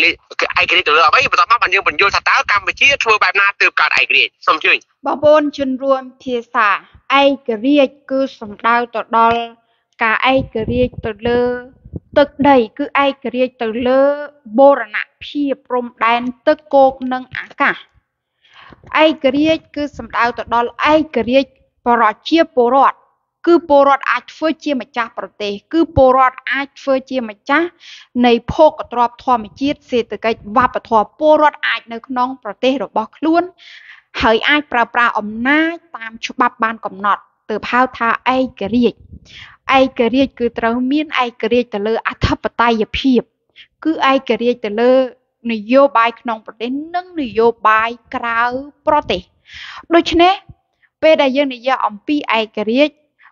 cái gì từ lửa vậy bây giờ mắc mình vô sầm ta cầm mình chia thua bài na từ cả ai cái gì xong chưa bà bốn chân ruộng thì xả ai cái gì cứ sầm thằng từ đòn cả ai cái gì từ lửa tức đầy cứ ai cái gì từ lửa bồ là nạp phi prom đan tức cô nâng á cả ai cái gì cứ sầm thằng từ đòn ai cái gì bỏ ra chia bỏ ra cứ bỏ ra ai phơi chia mà cha bỏ tê cứ bỏ ra ai phơi chia mà cha này phô có trọp thò mà chia sẽ từ cái vấp thò bỏ ra ai nơi nong bỏ tê rồi bóc luôn hỡi ai pra om na tam chụp bắp ban cầm nọt từ phao tha ai cái gì cứ trâu miên ai cái gì từ lơ át thấp tay dập hiệp cứ ai cái gì từ lơ này vô bài nong bỏ tê nâng này vô bài cào bỏ tê đôi chân ấy về đại dương này do ông pi ai cái gì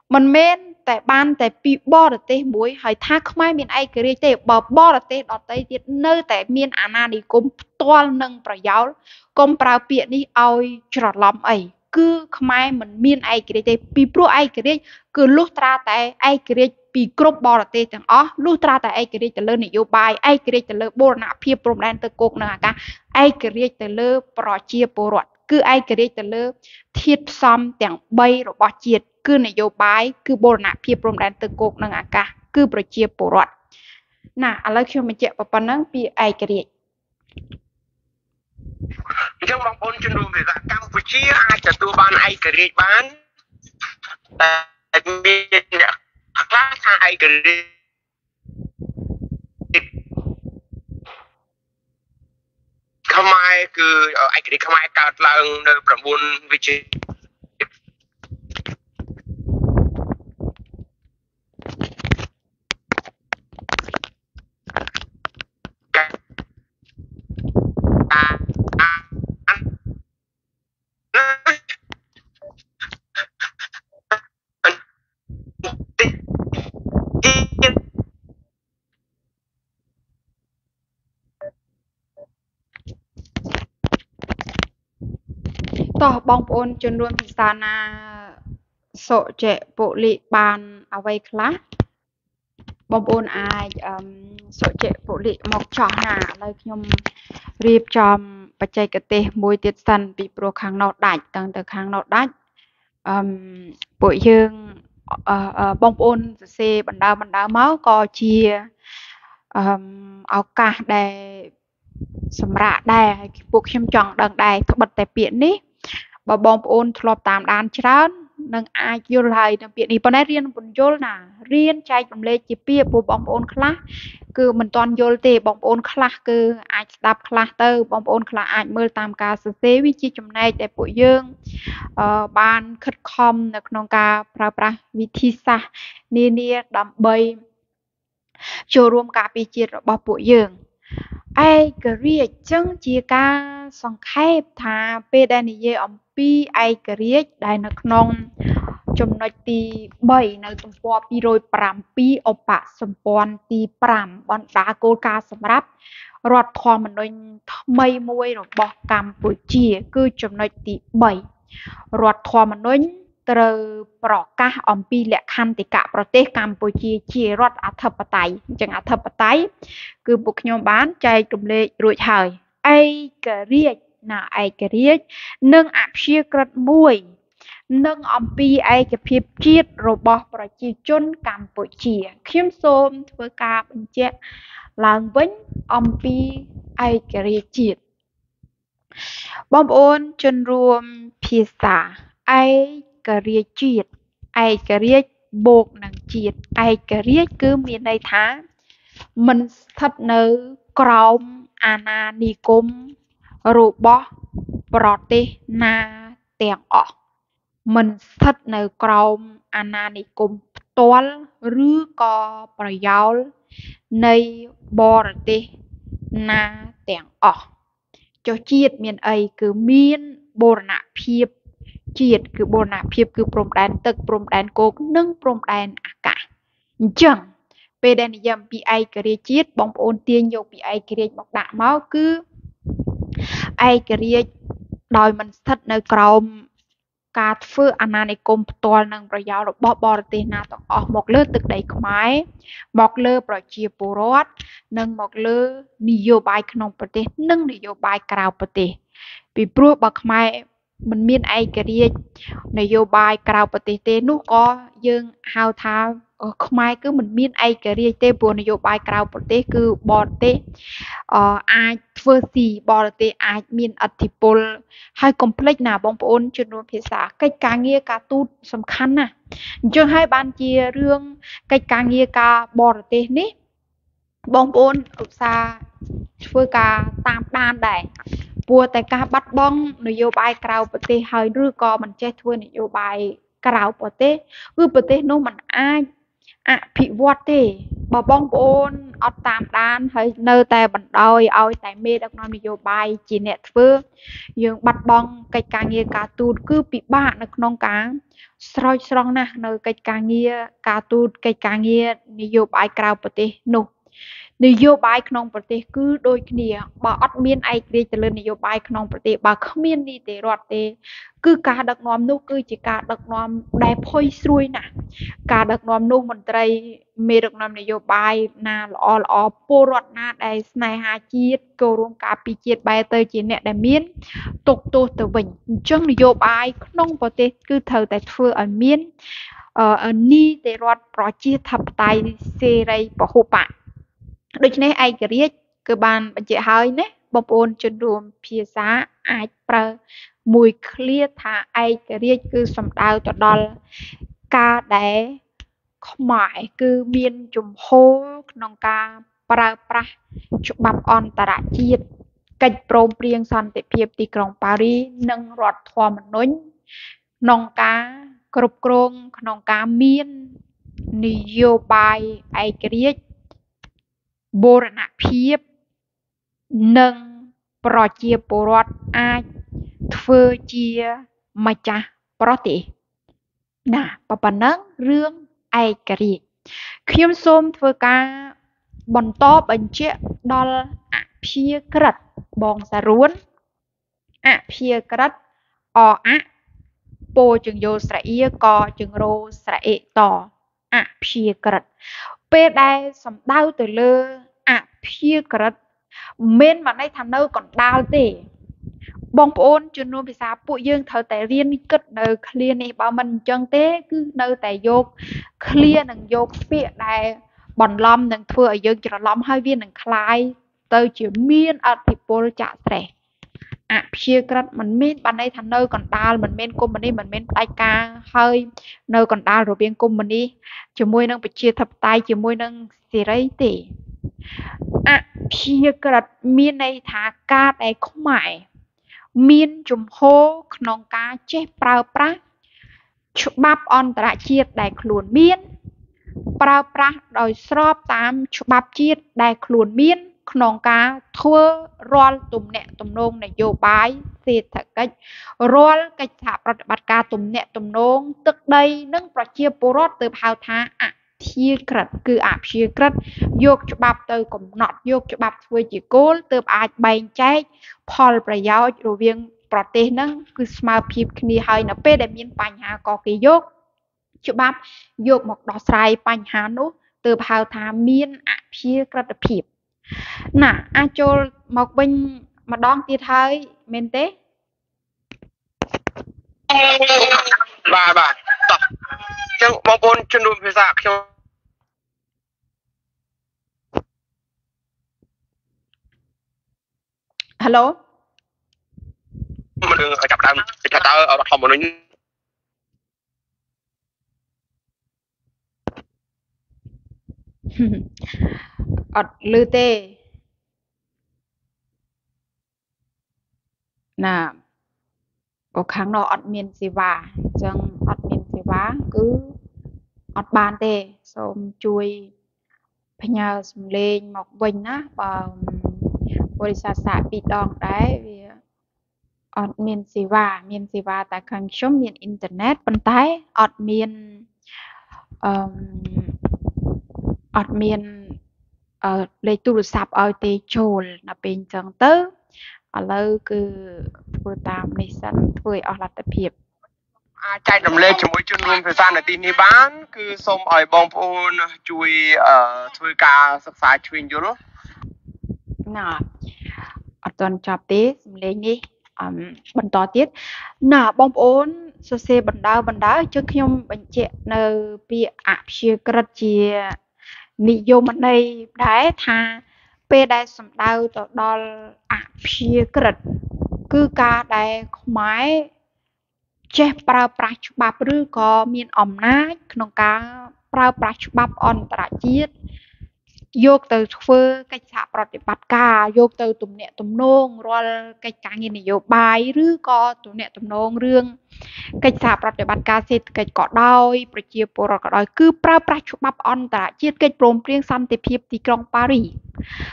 mình men tại ban tại pi bo là tê muối hỏi thác không ai miền ai cái gì tê bờ bo là tê đọt tê tiệt nơi tại miền ana đi cùng toàn nâng phải giáo cùng prao biện đi oi trọt lắm ấy cứ không ai mình miền ai cái gì tê pi pro ai cái gì cứ lúc tra tại ai cái gì pi group bo là tê chẳng ó lúc tra tại ai cái gì từ lơ này yêu bài ai cái gì từ lơ bo nạp phi problem từ cột nào cả ai cái gì từ lơ pro chia pro cứ ai cái đấy từ lơ thiết xăm tiếng bay rồi bỏ chiết cứ này vô bái cứ bồ nạp phi prom đan từ cột nâng á cả cứ bỏ chiết bồ rọt nà ở lại khi mình chạy vào phần nâng pi ai cái đấy trong vòng bốn chân đường về ra Campuchia ai cả tu ban ai cái đấy ban miền khác ai cái đấy không ai cứ ai cái không ai cả là nơi bẩm buôn vị trí tỏ bong ôn chân luôn thì sao na sợ trẻ bộ lị bàn ở vây khá Bom ôn ai sổ chế bộ lị mọc chó nà lời nhung riêng chòm bà chạy cái tế mùi tiết sân bị bộ kháng nọt đạch tăng từ kháng nọt đạch bộ dương bom ôn xe bản đào máu có chia áo cả đầy sầm rạ đầy bộ khiêm chọn đằng đầy thật bật tại biển đi bà bom ôn thật lọp tạm đàn chán nâng ai vô lại nâng biển đi bọn này riêng bọn vô là riêng chạy bọn lê chế bia bộ bóng ôn khá cứ mình toàn vô tế bóng ôn khá cứ ai đạp khá tơ bóng ôn khá ai mơ tạm cả sử tế với chi chùm này để bộ dương bàn khất khom nâng nông ca pra pra vì thi xa nê nê đám bây chô rùm cả bì chết bỏ bộ dương ai gửi riêng chân chia ca xong khai thà bê đa nì dê ổng bi ai gửi riêng đài nạc nông chùm nội tì bầy nâng tùm bò bì rồi pram bì ổng bạc xâm bòn tì pram bọn đá cố ca xâm rắp rọt thò mà nội mây môi rồi bọc cam bụi chìa cư chùm nội tì bầy rọt thò mà nội trừ bỏ ca ổng bì lẹ khăn tì cả bỏ tế cam bụi chìa rọt á thập bà tay chẳng á thập bà tay cư bụi nhóm bán chạy trùm lê rụi hời ai kể riết nào ai kể riết nâng áp chia cật mũi nâng ông pi ai kể phép chiết robot và chỉ chôn cam bội chìa khiêm xôm với cả bên trên làng vĩnh ông pi ai kể riết chiết bom ôn chân ruộng pizza ai kể riết chiết ai kể riết buộc nàng chiết ai kể riết cứ miền này thá mình thập nữ còng Anna ni côm robot prote na tiền ọ mình thật nơi crom Anna ni côm toal rứ co prayal nay borte na tiền ọ cho chiết miền ấy cứ miền bồn nạp hiệp cứ prom đan tật prom đan cố nâng prom đan à cả chẳng về đây thì dầm bị ai kêu chết bóng ôn tiên vô bị ai kêu bọc đạn máu cứ ai kêu đòi mình thật nơi crom cà phê anh này cùng toàn năng rồi giao được bỏ tiền nào toàn ở một lứa từ đấy có máy một lứa bỏ chia porot nâng một lứa đi vô bài không bỏ tiền nâng đi vô bài cào bỏ tiền bị bùa bạc máy mình miên ai kêu này vô bài cào bỏ tiền tiền nó có dương hao thao không ai cứ mình miên ai cái gì tê buồn này vô bài cào bọt tê cứ bọt tê ai vừa gì bọt tê ai miên atipol hai complex nào bóng ôn chuyện luôn phía xã cách cá nghe cá tu sầm khăn à chương hai ban chia riêng cách cá nghe cá bọt tê ní bóng ôn ở xa vừa cá tam đan đẻ buồn tại cá bắt bóng này vô bài cào bọt tê hơi rư co mình che thua này vô bài cào bọt tê cứ bọt tê nó mình ai à bị vót thế bà bong bồn ở tạm đan hay nơi tại bản đôi ao tại mê đặc non đi vô bài chỉ nẹt phơ dường bắt bong cái càng nghe cá tu cứ bị bạ đặc non cá soi song nè nơi cái càng nghe cá tu cái càng nghe đi vô bài cào bờ tê nô đi vô bài non bờ tê cứ đôi kia bà ở miền ai kia trở lên đi vô bài non bờ tê bà không miền đi để rót tê cứ cá đặc nôm nô cứ chỉ cá đặc nôm đẹp hơi xuôi nè cá đặc nôm nô mình trai mê đặc nôm này vô bài na lọ porot na đây này hà chiết cầu rung cá pi chiết bài tới chỉ nè để miến tục tô từ vịnh chương này vô bài nông bờ tê cứ thờ tại phơi ở miến ở ni để rót bỏ chia thập tay xe ray bỏ hộp bạn đôi khi ai kể riết cơ bản bạn dễ hơi nè bom ôn chân ruộng phía xa ai prơ mùi clear thả ai cái riêng cứ sầm đào cho đòn ca đẻ không mỏi cứ miên chùm hô nong ca pra chụp bắp on tà đã chiết cách prom riêng sân tệ phiệp tì krong Paris nâng rọt thò mình nón nong ca cột krong nong ca miên nhiều bài ai cái riêng bồ nạp phiệp nâng pro chia porot ai phơ chia mà cha prote nà bà nâng rương ai kể riêng khiêm xôm phơ ca bọn to bánh chế đo ạ phía cất bọn xa ruốn ạ phía cất ọ ạ bồ chừng vô sả ia co chừng rô sả ệ tỏ ạ phía cất Pê đai xong đau từ lơ ạ phía cật Mên mà này thầm nâu còn đau tỉ Bông bốn chân nôn phía xa bộ dương thờ tài riêng Cất nâu khlia này bảo mình chân tế Cứ nâu tài dốc khlia nâng dốc Pê đai bọn lom nâng thua ở dương cho lom hai viên nâng khai Tớ chỉ miên ở thịt bố chả trẻ ạ phía cật mình mên bà này thầm nâu còn đau Mình mên cô mình đi mình mên tay ca hơi Nâu còn đau rồi biên cô mình đi Chỉ môi nâng bị chia thập tay chỉ môi nâng xì rây tỉ ạ phía cật miên này thả ca đấy không mãi Miên chùm hô nông ca chế prao prá Chụp bắp on tả chiết đấy luôn miên Prao prá đòi srop tám chụp bắp chiết đấy luôn miên Nông cá thua rôl tùm nẹ tùm nông này vô bái Xì thật cách rôl cách thạp rôl bạc cá tùm nẹ tùm nông Tức đây nâng bà chia bố rốt từ bào thá ạ thiê cật Cứ ạ thiê cật Dược cho bạp từ cũng nọt dược cho bạp với chỉ cố Từ bạc bánh cháy Pol bà giáo rồi viên bà tế nâng Cứ smao phịp kni hơi nó bê đem miên bánh hà có cái dược Cho bạp dược một đỏ sài bánh hà nốt Từ bào thá miên ạ thiê cật phịp Nà, anh cho một bên mà đón tiết hơi mình tế Bà, tập Chân một bốn chân đùm phía xa kêu Hello Mà đừng ở chặp đăng, thì thật ta ở bạc hồng của nó ọt lư tê nà có kháng nó ọt miền gì vả chẳng ọt miền gì vả cứ ọt bàn tê xong chui phải nhờ lên mọc bình á và bồi xả xả bị đòn đấy vì ọt miền gì vả tại càng số miền internet vận tải ọt miền lấy tủ sạp ở tê chồn là bên chẳng tớ ở lâu cứ vừa tạm này sẵn thôi ở là tập hiệp chạy đầm lên chúng mối chung luôn thời gian là tin đi bán cứ xong ở bóng phôn chui ở thôi ca sắc xá chuyên vô lúc nào ở tuần chọc tế lên đi bần to tiết nào bóng phôn sơ xe bần đá trước khi ông bệnh trẻ nờ bị ạp chìa cất chìa Nhi dô mặt này đáy thà Pê đáy xâm đau tỏ đo ạp phía cực Cứ ca đáy khói máy Chế bà bà chú bạp rư có miên ổng ná Nông ca bà chú bạp ổng tả chiết Dôc tờ phương cách xa bà để bắt ca Dôc tờ tùm nẹ tùm nông Rồi cách ca nghe này dô bài rư có tùm nẹ tùm nông rương Cách xa bà để bắt ca xe cách có đôi Bà chia bố rồi có đôi Cứ bà chú bạp ổng tả chiết cách bồm priêng xăm tế phiếp tí krong Paris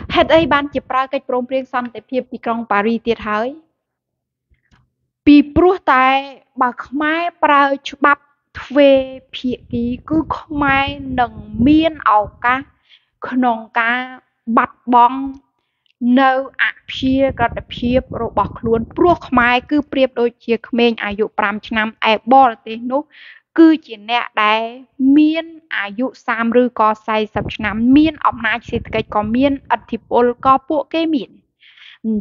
Hết ấy bàn chế bà cách bồm priêng xăm tế phiếp tí krong Paris tiết hơi Bị bố tay bà khmai bà chú bạp thuê phía ký Cứ khmai nâng miên ảo ca Nông ca bắt bóng Nâu ạ phía gật phía rồi bọc luôn Bước mai cứ priếp đôi chiếc mình Ả dụ pram chăm ai bó là tên nốt Cứ chỉ nẹ đáy Miên ả dụ xàm rư có say sập chăm Miên ổng nách xịt cách có miên Ất thịt bố có bộ kê miên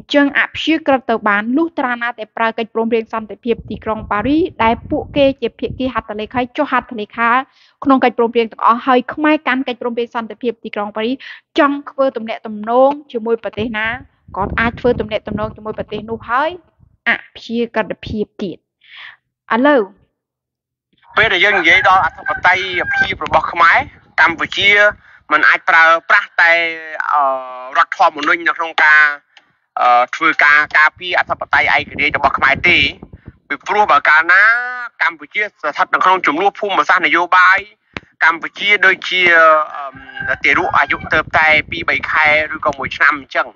Chân ả phía gật tàu bán Lúc tra nà tế pra cách bồm riêng xăm tế phiếp tí krong Paris Đáy bộ kê chế phía kì hạt lê khai cho hạt lê khai Nông cách bồm riêng tầm áo hơi không ai cắn cách bồm riêng xanh tập hiệp tí krong Paris Trong khvơ tùm nẹ tùm nông chứ môi bà tế ná Còn ai khvơ tùm nẹ tùm nông chứ môi bà tế nụ hơi Ả phía gần tập hiệp tiệt Alo Bây giờ dân dễ đó là thật vào tay phía bà bọc không ai Campuchia Mình ai prát tay rắc hoa một nâng nông ca Thư ca phía thật vào tay ai kì đế cho bọc không ai tì Vì phụ bà ca ná Campuchia thật là không chùm lúa phu mà xa này vô bài Campuchia đôi chia tế rũ ở dụng tớp tay bị bày khai rồi còn mỗi năm chẳng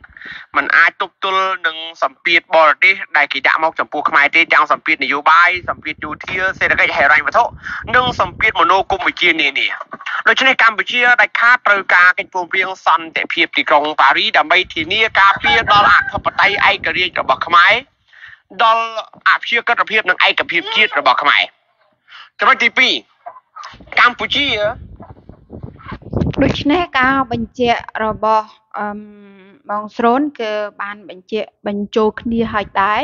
Mình ai tốt tốt nâng xâm biệt bỏ ra đi Đại kỳ đạm học chẳng bố khám ai đi chẳng xâm biệt này vô bài Xâm biệt vô thia sẽ là cách hẻ rành và thốt Nâng xâm biệt mà nô cùng với chia nè nè Nói chứ này Campuchia đại khá trâu ca cách vô riêng xanh để phiếp tí gồng Paris Đã mây thì nia ca phía đó là thật vào tay ai kì riêng cho bọc khám ai Đó là ạp xưa các phiếp nâng ai kì phiếp chiết rồi bọc khám ai Campuchia ដូច នេះ ការ បញ្ជា របស់ បង ស្រូន គឺ បាន បញ្ជា បញ្ចូល គ្នា ហើយ ដែរ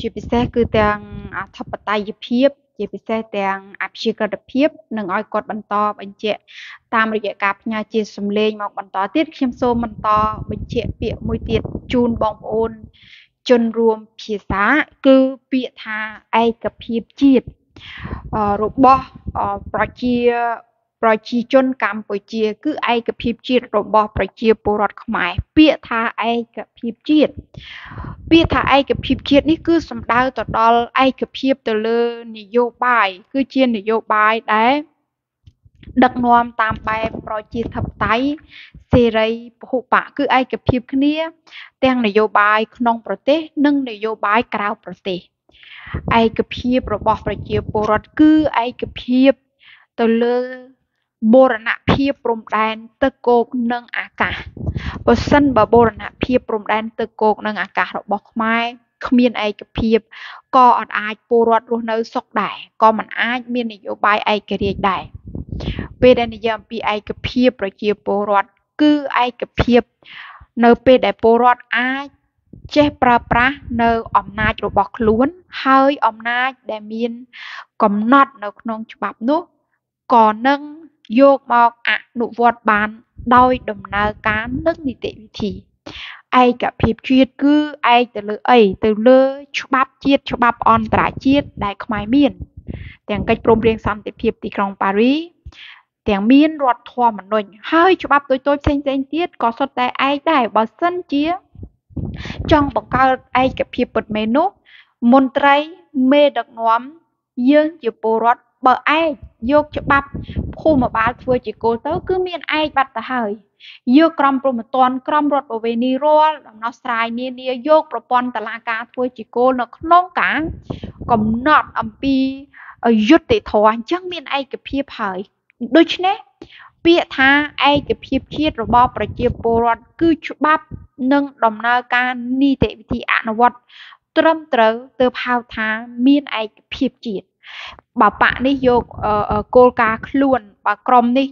ជា ពិសេស គឺ ទាំង អធិបតេយ្យភាព ជា ពិសេស ទាំង អភិជាក្រិតភាព នឹង ឲ្យ គាត់ បន្ត បញ្ជា តាម រយៈ ការ ផ្ញើ ជា សម្លេង មក បន្ត ទៀត ខ្ញុំ សូម បន្ត បញ្ជា ពាក្យ មួយ ទៀត ជូន បង ប្អូន ជន រួម ភាសា គឺ ពាក្យ ថា ឯកភាព ជាតិ របស់ ប្រជាជន កម្ពុជា គឺ ឯកភាព ជាតិ របស់ ប្រជាពលរដ្ឋ ខ្មែរ ពាក្យ ថា ឯកភាព ជាតិ ពាក្យ ថា ឯកភាព ជាតិ នេះ គឺ សំដៅ ទៅ ដល់ ឯកភាព ទៅ លើ នយោបាយ គឺជា នយោបាយ ដែល ដឹក នាំ តាម បែប ប្រជាធិបតេយ្យ សេរី ពហុបក គឺ ឯកភាព គ្នា ទាំង នយោបាយ ក្នុង ប្រទេស និង នយោបាយ ក្រៅ ប្រទេស ឯកភាព របស់ ប្រជាពលរដ្ឋ គឺ ឯកភាព ទៅ លើ បូរណភាពព្រំដែនទឹកគោកនិងអាកាសបើសិនបើបូរណភាពព្រំដែនទឹកគោកនិងអាកាសរបស់ខ្មែរគ្មានឯកភាពក៏អត់អាចពលរដ្ឋរស់នៅសុខដែរក៏មិនអាចមាននយោបាយឯករាជ្យដែរពេលដែលនិយាយអំពីឯកភាពប្រជាពលរដ្ឋគឺឯកភាពនៅពេលដែលពលរដ្ឋអាចចេះប្រើប្រាស់នៅអំណាចរបស់ខ្លួនហើយអំណាចដែលមានកំណត់នៅក្នុងច្បាប់នោះក៏ យកមកអនុវត្តបានដោយដំណើរការនឹងនីតិវិធី ឯកភាពជាតិ គឺ ឯកទៅលើអី ទៅលើច្បាប់ជាតិ ច្បាប់អន្តរជាតិ ដែលខ្មែរមាន ទាំងកិច្ចព្រមព្រៀងសន្តិភាពទីក្រុងប៉ារីស ទាំងមានរដ្ឋធម្មនុញ្ញ ហើយច្បាប់តូចៗ ផ្សេងៗទៀត ក៏សុទ្ធតែ ឯកដែរ បើសិនជា ចង់បង្កើត ឯកភាពពិតមែននោះ មន្ត្រី មេដឹកនាំ យើងជាពលរដ្ឋ បើឯកយកច្បាប់ភូមិបាលធ្វើជាគោលទៅគឺមានឯកបាត់ទៅហើយយកក្រមព្រហ្មទណ្ឌក្រមរដ្ឋវេនីរាល់ដំណោះស្រាយនានាយកប្រព័ន្ធតុលាការធ្វើជាគោលនៅក្នុងការកំណត់អំពីយុត្តិធម៌អញ្ចឹងមានឯកភាពហើយដូច្នេះពាក្យថាឯកភាពជាតិរបស់ប្រជាពលរដ្ឋគឺច្បាប់នឹងដំណើរការនីតិវិធីអនុវត្តត្រឹមត្រូវទៅផៅថាមានឯកភាពជាតិ បបាក់នេះយកគោលការណ៍ខ្លួន អញ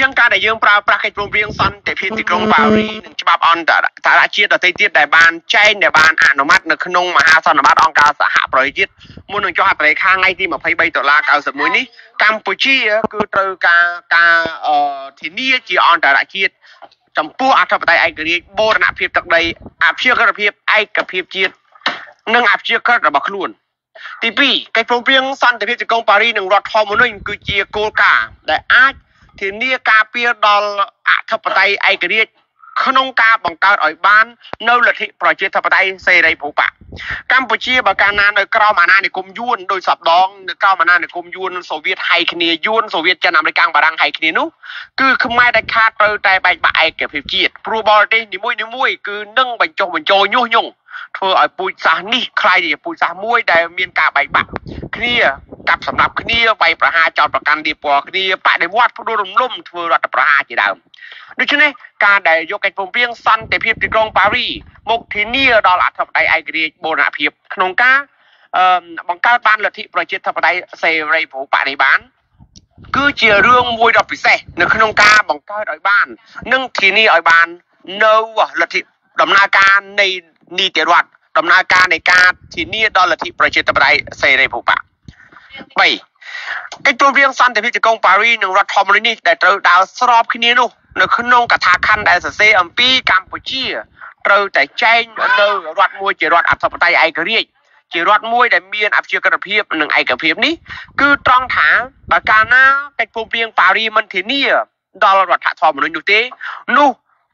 ្ចឹងការដែលយើងប្រើប្រាស់កិច្ចព្រមព្រៀងសន្តិភាពទីក្រុងប៉ារីសនិងច្បាប់អន្តរជាតិដែលបានចែង ទីពីកិច្ចព្រមព្រៀងសន្តិភាពទីក្រុងប៉ារីសនឹងរដ្ឋធម្មនុញ្ញគឺជាគោលការណ៍ដែលអាចធានាការពារដល់អធិបតេយ្យឯករាជ្យក្នុងការបង្កើតឲ្យបាននៅលទ្ធិប្រជាធិបតេយ្យសេរីពហុបកកម្ពុជាបើកាលណានៅក្រោមអាណានិគមយួនដោយសបដងនៅក្រោមអាណានិគមយួនសូវៀតហើយគ្នាយួនសូវៀតចំណាំនៃកាំងបារាំងហើយគ្នានោះគឺខ្មែរដែលខាតត្រូវតែបែកបាក់ឯកភាពជាតិព្រោះបរទេសនីមួយៗគឺនឹងបញ្ចុះបញ្ចូលញុះញង់ធ្វើឲ្យពូជសាសន៍នេះ ខ្លាយជាពូជសាសន៍មួយដែលមានការបែកបាក់គ្នា ដំណើរការនៃនីតិរដ្ឋ ដំណើរការនៃការធានាដល់លទ្ធិប្រជាធិបតេយ្យសេរីពហុបក 3 កិច្ចព្រមព្រៀងសន្តិភាពទីក្រុងប៉ារីសនិងរដ្ឋធម្មនុញ្ញនេះដែលត្រូវដើរស្របគ្នានោះនៅក្នុងកថាខណ្ឌដែលសរសេរអំពីកម្ពុជាត្រូវតែចែងនៅរដ្ឋមួយជារដ្ឋអធិបតេយ្យឯករាជ្យជារដ្ឋមួយដែលមានអភិជាក្រិតភាពនិងឯកភាពនេះគឺត្រង់ថាបើកាលណាកិច្ចព្រមព្រៀងប៉ារីសមិនធានាដល់រដ្ឋធម្មនុញ្ញនោះទេនោះ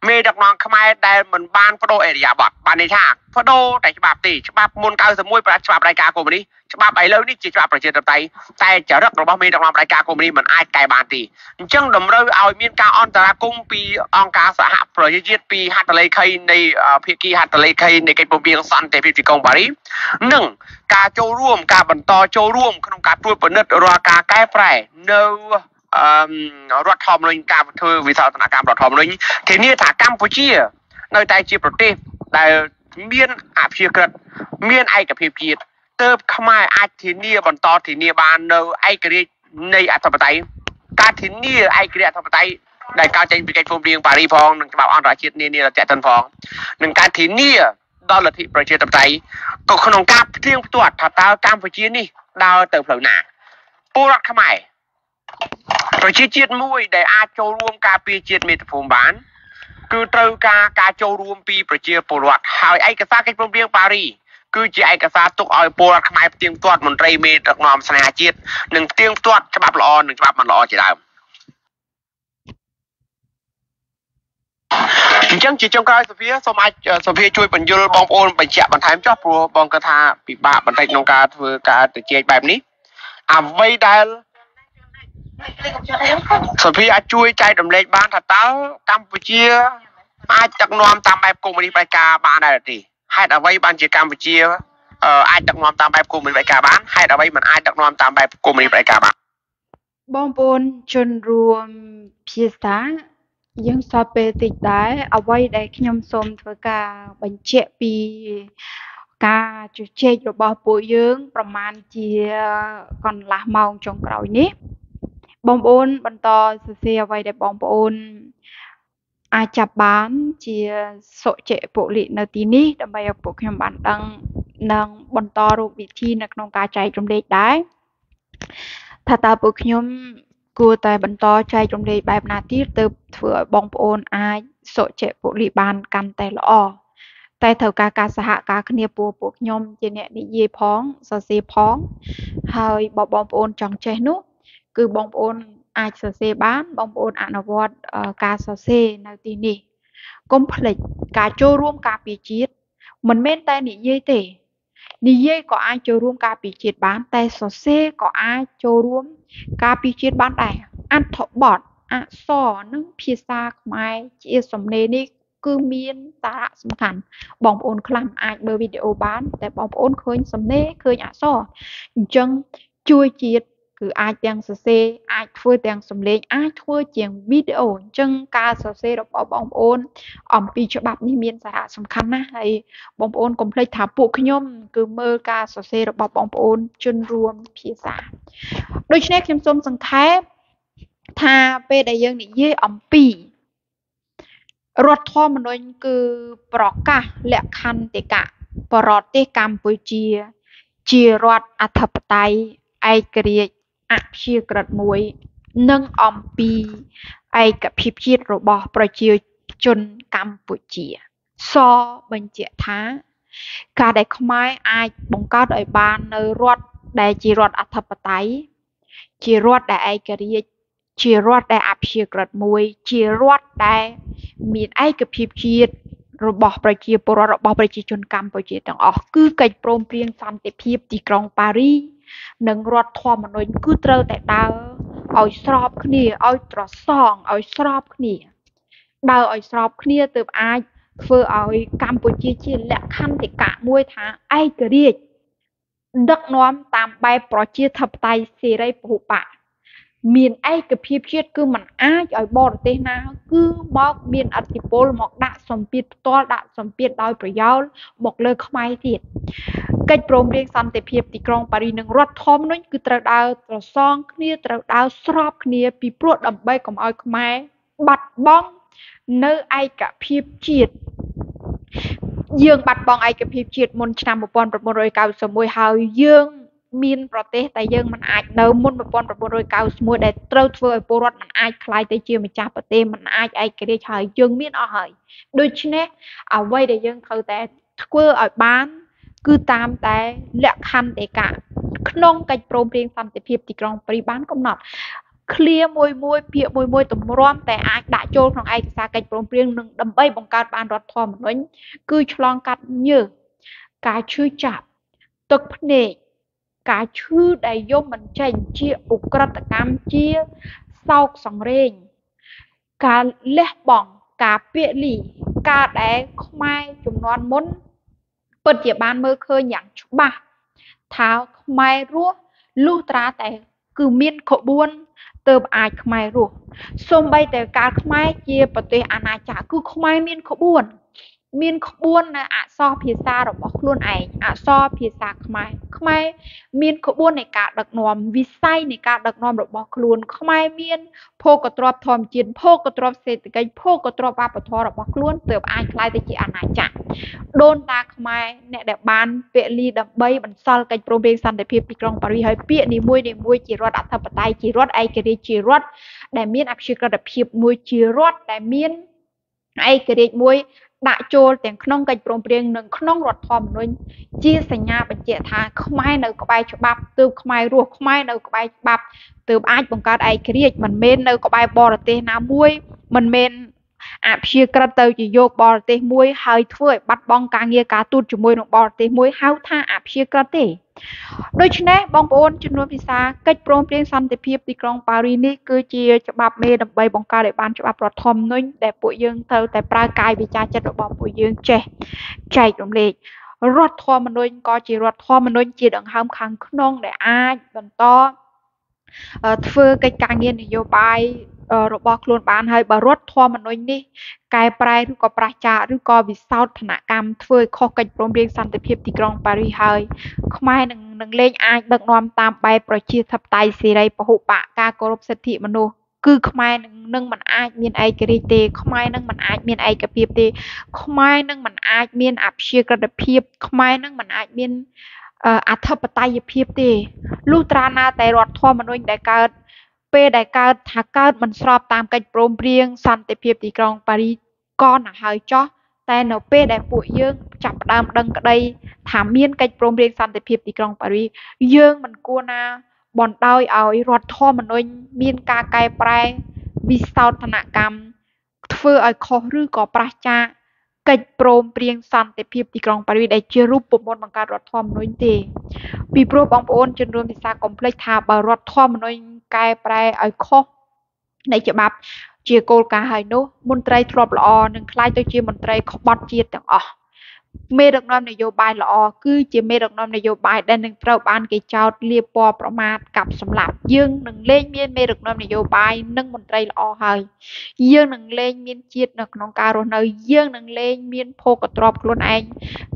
mê đặc nòng khăm ai đại mình ban phật độ area bạt ban này cha phật độ đại chạp tì chạp môn cao sớm muối chạp đại ca của mình đi chạp bảy lâu đi chỉ chạp phải chơi tập tay tay chở đất rồi bao mê đặc nòng đại ca của mình ai cài bàn tì chân đầm rơi ao miên ca on tara cung pi on cá xã hạ rồi giết pi hạt lây khay này phía kia hạt lây khay này cái bờ biển san tây phía tây công Paris nâng cá châu ruộng cá bẩn to châu ruộng không cá đuôi bẩn nứt rồi cá cái phải nâu rọt hòm lên cam thôi vì sao thằng cam rọt hòm lên thế như thằng Campuchia nơi tai chi protein tại miền Áp Chia Cật miền Ai Cập Hiệp Kiệt tơ không ai ai thì nia bọn to thì nia ban đâu ai cái này ở thập tây ta thì nia ai cái ở thập tây đại cao tranh vì cái phong điên Paris phong đừng bảo ăn rải chiết nia là chạy tân phong đừng cái thì nia đó là thị phải chơi thập tây còn không cam riêng tuột thằng tao Campuchia đi đào từ phở nà bô rọt không ai rồi chiết mũi để a châu ruộng cà phê chiết mệt phồng bán cứ trâu cà cà châu ruộng pi bờ chiết bồ loạt hỏi ai cả sa cái vùng biển Paris cứ chỉ ai cả sa tục ở bồ loạt mai tiếng tuột một trai mệt đặc nòm sanh hà chiết đừng tiếng tuột cho bắp lò đừng cho bắp mận lò chỉ làm chẳng chỉ trong cái Sophia so mai Sophia chui bẩn dơ bong ôn bẩn chẹt bẩn thái cho pro bong cơ tha bị bạ bẩn tạch nông cà thừa cà từ chiết bài ní à vây đai sở phi ai chui chạy đầm lệ ban thật táo Campuchia ai chặt nom tam bài cùng mình bài ca ban này là gì hay là vay ban chỉ Campuchia ai chặt nom tam bài cùng mình bài ca bán hay là vay mình ai chặt nom tam bài cùng mình bài ca bán bom bồn chôn ruộng phía sáng những sao về tịch đái ở vay để nhom xôm với cả bánh chè pi ca chè chè rồi bao bụi dươngประมาณ ជា còn lá màu trong cào nếp bong bồn bận to xe vay để bong bồn ai chạp bán chia sổ trẻ bộ lị nợ tí ní đâm bay bộ khen bán đăng nâng bận to rồi vị thi nâng nông cá chạy trong đê đái thà ta bộ khen cua tài bận to chạy trong đê bài nà tít từ thừa bong bồn ai sổ trẻ bộ lị bàn căn tài lọ tài thầu cá cá xã hạ cá khnia bùa bộ khen chia nhẹ đi dê phóng sơ xe phóng hơi bỏ bong bồn trong trẻ nút cứ bong bồn ai sờ xe bán bong bồn ăn ở vọt cá sờ xe nào tí nỉ complex cá trâu ruộng cá bị chết mình men tay nỉ dây tể nỉ dây có ai trâu ruộng cá bị chết bán tay sờ xe có ai trâu ruộng cá bị chết bán này ăn thọ bọt ăn sò nướng pizza mai chỉ sắm nề đi cứ miên ta sắm khăn bong bồn làm ai bơ video bán tại bong bồn khơi sắm nề khơi ăn sò chân chui chết cứ ai đang sờ xe ai thua đang sầm lên ai thua chuyện video chân ca sờ xe đó bảo bong ôn ẩm pi cho bạn đi miền xã sầm khăn á hay bong ôn cùng lấy thả bộ khi nhom cứ mơ ca sờ xe đó bảo bong ôn chân ruộng phía xã đôi khi này khi xôm sang thái tha về đại dương này dễ ẩm pi rót thò mà nói cứ bỏ cả lẹ khăn để cả bỏ để Campuchia chia rót áp thập tay ai kêu áp chia cật muối nâng ông pi ai cặp hiệp chiết rồi bỏ chơi chôn Campuchia so bên trẻ thá cả đại không ai ai bóng cao đại ban nơi rót đại chỉ rót áp thập tay chỉ rót đại ai kêu chỉ rót đại áp chia cật muối chỉ rót đại miền ai cặp hiệp chiết rồi bỏ chơi bỏ rồi bỏ chơi chôn Campuchia thằng ó cứ cái prom riêng san tệp hiệp tí krong Paris nâng rót thò mà nói cứ trơ tại đào ỏi sọp khnia ỏi trọ sòng ỏi sọp khnia đào ỏi sọp khnia từ ai phơ ỏi Campuchia chia lẹ khăn thì cả muối tháng ai kề riết đất nóm tam bay pro chia thập tay xì ray phụ bạ miền ai kề phìp chiết cứ mình ai ỏi bò tê na cứ mọc miền artipol mọc đạ sầm piệt to đạ sầm piệt đòi phải giao mọc lời không ai thiệt cách prom riêng san tệp hiệp tíក្រុងប៉ារីសនឹងរត់ធំនោះគឺត្រូវដើរត្រសងគ្នាត្រូវដើរស្របគ្នាពីព្រោះដើម្បីកុំឲ្យខ្មែរបាត់បង់នៅឯកភាពជាតិយើងបាត់បង់ឯកភាពជាតិមុនឆ្នាំ1991ហើយយើងមានប្រទេសតែយើងមិនអាចនៅមុន1991ដែលត្រូវធ្វើឲ្យពលរដ្ឋមិនអាចខ្លាយទៅជាម្ចាស់ប្រទេសមិនអាចឯករាជ្យហើយយើងមានអស់ហើយដូច្នេះអ្វីដែលយើងត្រូវតែធ្វើឲ្យបានcứ tam tại lệ khăn để cả nông cạnh prom riêng san tệp hiệp tíក្រុងប៉ារីស ban công nọt clear môi tầm rôm tại ai đã trôi trong ai xa cách bồn riêng đừng đầm bay bằng cát ban rót thòm nến cứ tròn cát như cá chư chạp tật nề cá chư đại vô mình chèn chia ukrad cam chia sau sòng rèn cá lép bỏng cá bẹ lì cá đá không ai chủng non muốn bật địa bàn mơ khơi nhãn chúc bà tháo mai rúa lưu trá tại cứ miên khổ buôn tờ ai không ai rủ xôm bay tới cá không ai chia bờ tây anh ai chả cứ không ai miên khổ buôn là ạ so phía xa rồi bóc luôn ảnh ạ so phía xa không ai miên khổ buôn này cả đặc nòm vì say này cả đặc nòm rồi bóc luôn không ai miên phô cột trọp thòm chiến phô cột trọp xe từ cái phô cột trọp ba bờ thò rồi bóc luôn tờ ai khai tới chị anh ai chả đôn ta không ai nè đẹp bàn vệ ly đập bay bẩn sờ cái problem san để phía trong Paris hơi bịa đi mui chỉ rót đã thập tay chỉ rót ai cái đi chỉ rót để miên áp suy ra để phía mui chỉ rót để miên ai cái đi mui đã trôi tiếng khong cái bồn bền nâng khong rót thòm nôn chia sẻ nhà bệnh trẻ thà không ai nợ có bài cho bắp từ không ai ruột không ai nợ có bài bắp từ ai bằng cái ai kia mình men nợ có bài bò tê na muối mình men áp chia cắt từ chỉ vô bò tê muối hơi thui bắt bong cá nghe cá tuột chỉ muối nó bò tê muối háo tha áp chia cắt tê đôi chân này bong bồn chân nuôi visa cái bồn bền san tệp hiệp đi trong Paris này cứ chia cho bắp men đập bay bằng cái để ban cho bắp rót thòm nôn để bụi dương thâu để pra cài vì cha chết bò bụi dương trẻ chạy đồng lệ rót thòm mình nuôi có chỉ rót thòm mình nuôi chỉ đằng hông khang nong để ai vẫn to thưa cái cá nghe này vô bài rồi bóc luôn bán hay bà rốt thua mà nói đi cái prai rú có pra cha rú có vì sao thằng nà cam thưa khó cái bồn bền san tệp hiệp tí trong Paris hơi không ai nâng lên ai đặng nòm tam bài pro chia thập tay xì đây bảo hộ bạ ca cô rộp sạch thị mà nô cứ không ai nâng mình ai miền ai cái đi tê không ai nâng mình ai miền ai cái hiệp tê không ai nâng mình ai miền áp chia cái hiệp không ai nâng mình ai miền áp thập tay hiệp tê lưu tra na tại rốt thua mà nói đại ca về đại ca thả ca mình sọp tam cái bồn bền san tệp hiệp tí trong Paris con là hơi cho tại nó về đại bụi dương chập đam đằng cái đây thảm miên cái bồn bền san tệp hiệp tí trong Paris dương mình cô na bọn đau ở rót thò mình nói miên ca cái prai vì sao thằng nà cam thưa ở khó rư có pra cha cái bồn bền san tệp hiệp tí trong Paris đại chia rúp bộ môn bằng ca rót thò mình nói gì vì pro bóng ôn chân rùm thì xa complex thả bà rót thò mình nói cái bài ở kho này chị bạp chia cô cả hai nô môn trai trop lọ nên khai tôi chia môn trai không bắt chia tặng ở mê được năm này vô bài lọ cứ chia mê được năm này vô bài đang nâng trâu ban cái chào lia po pro ma cặp sầm lạp dương nâng lên miên mê được năm này vô bài nâng môn trai lọ hơi dương nâng lên miên chia được non cá rồi nơi dương nâng lên miên phô cột trop luôn anh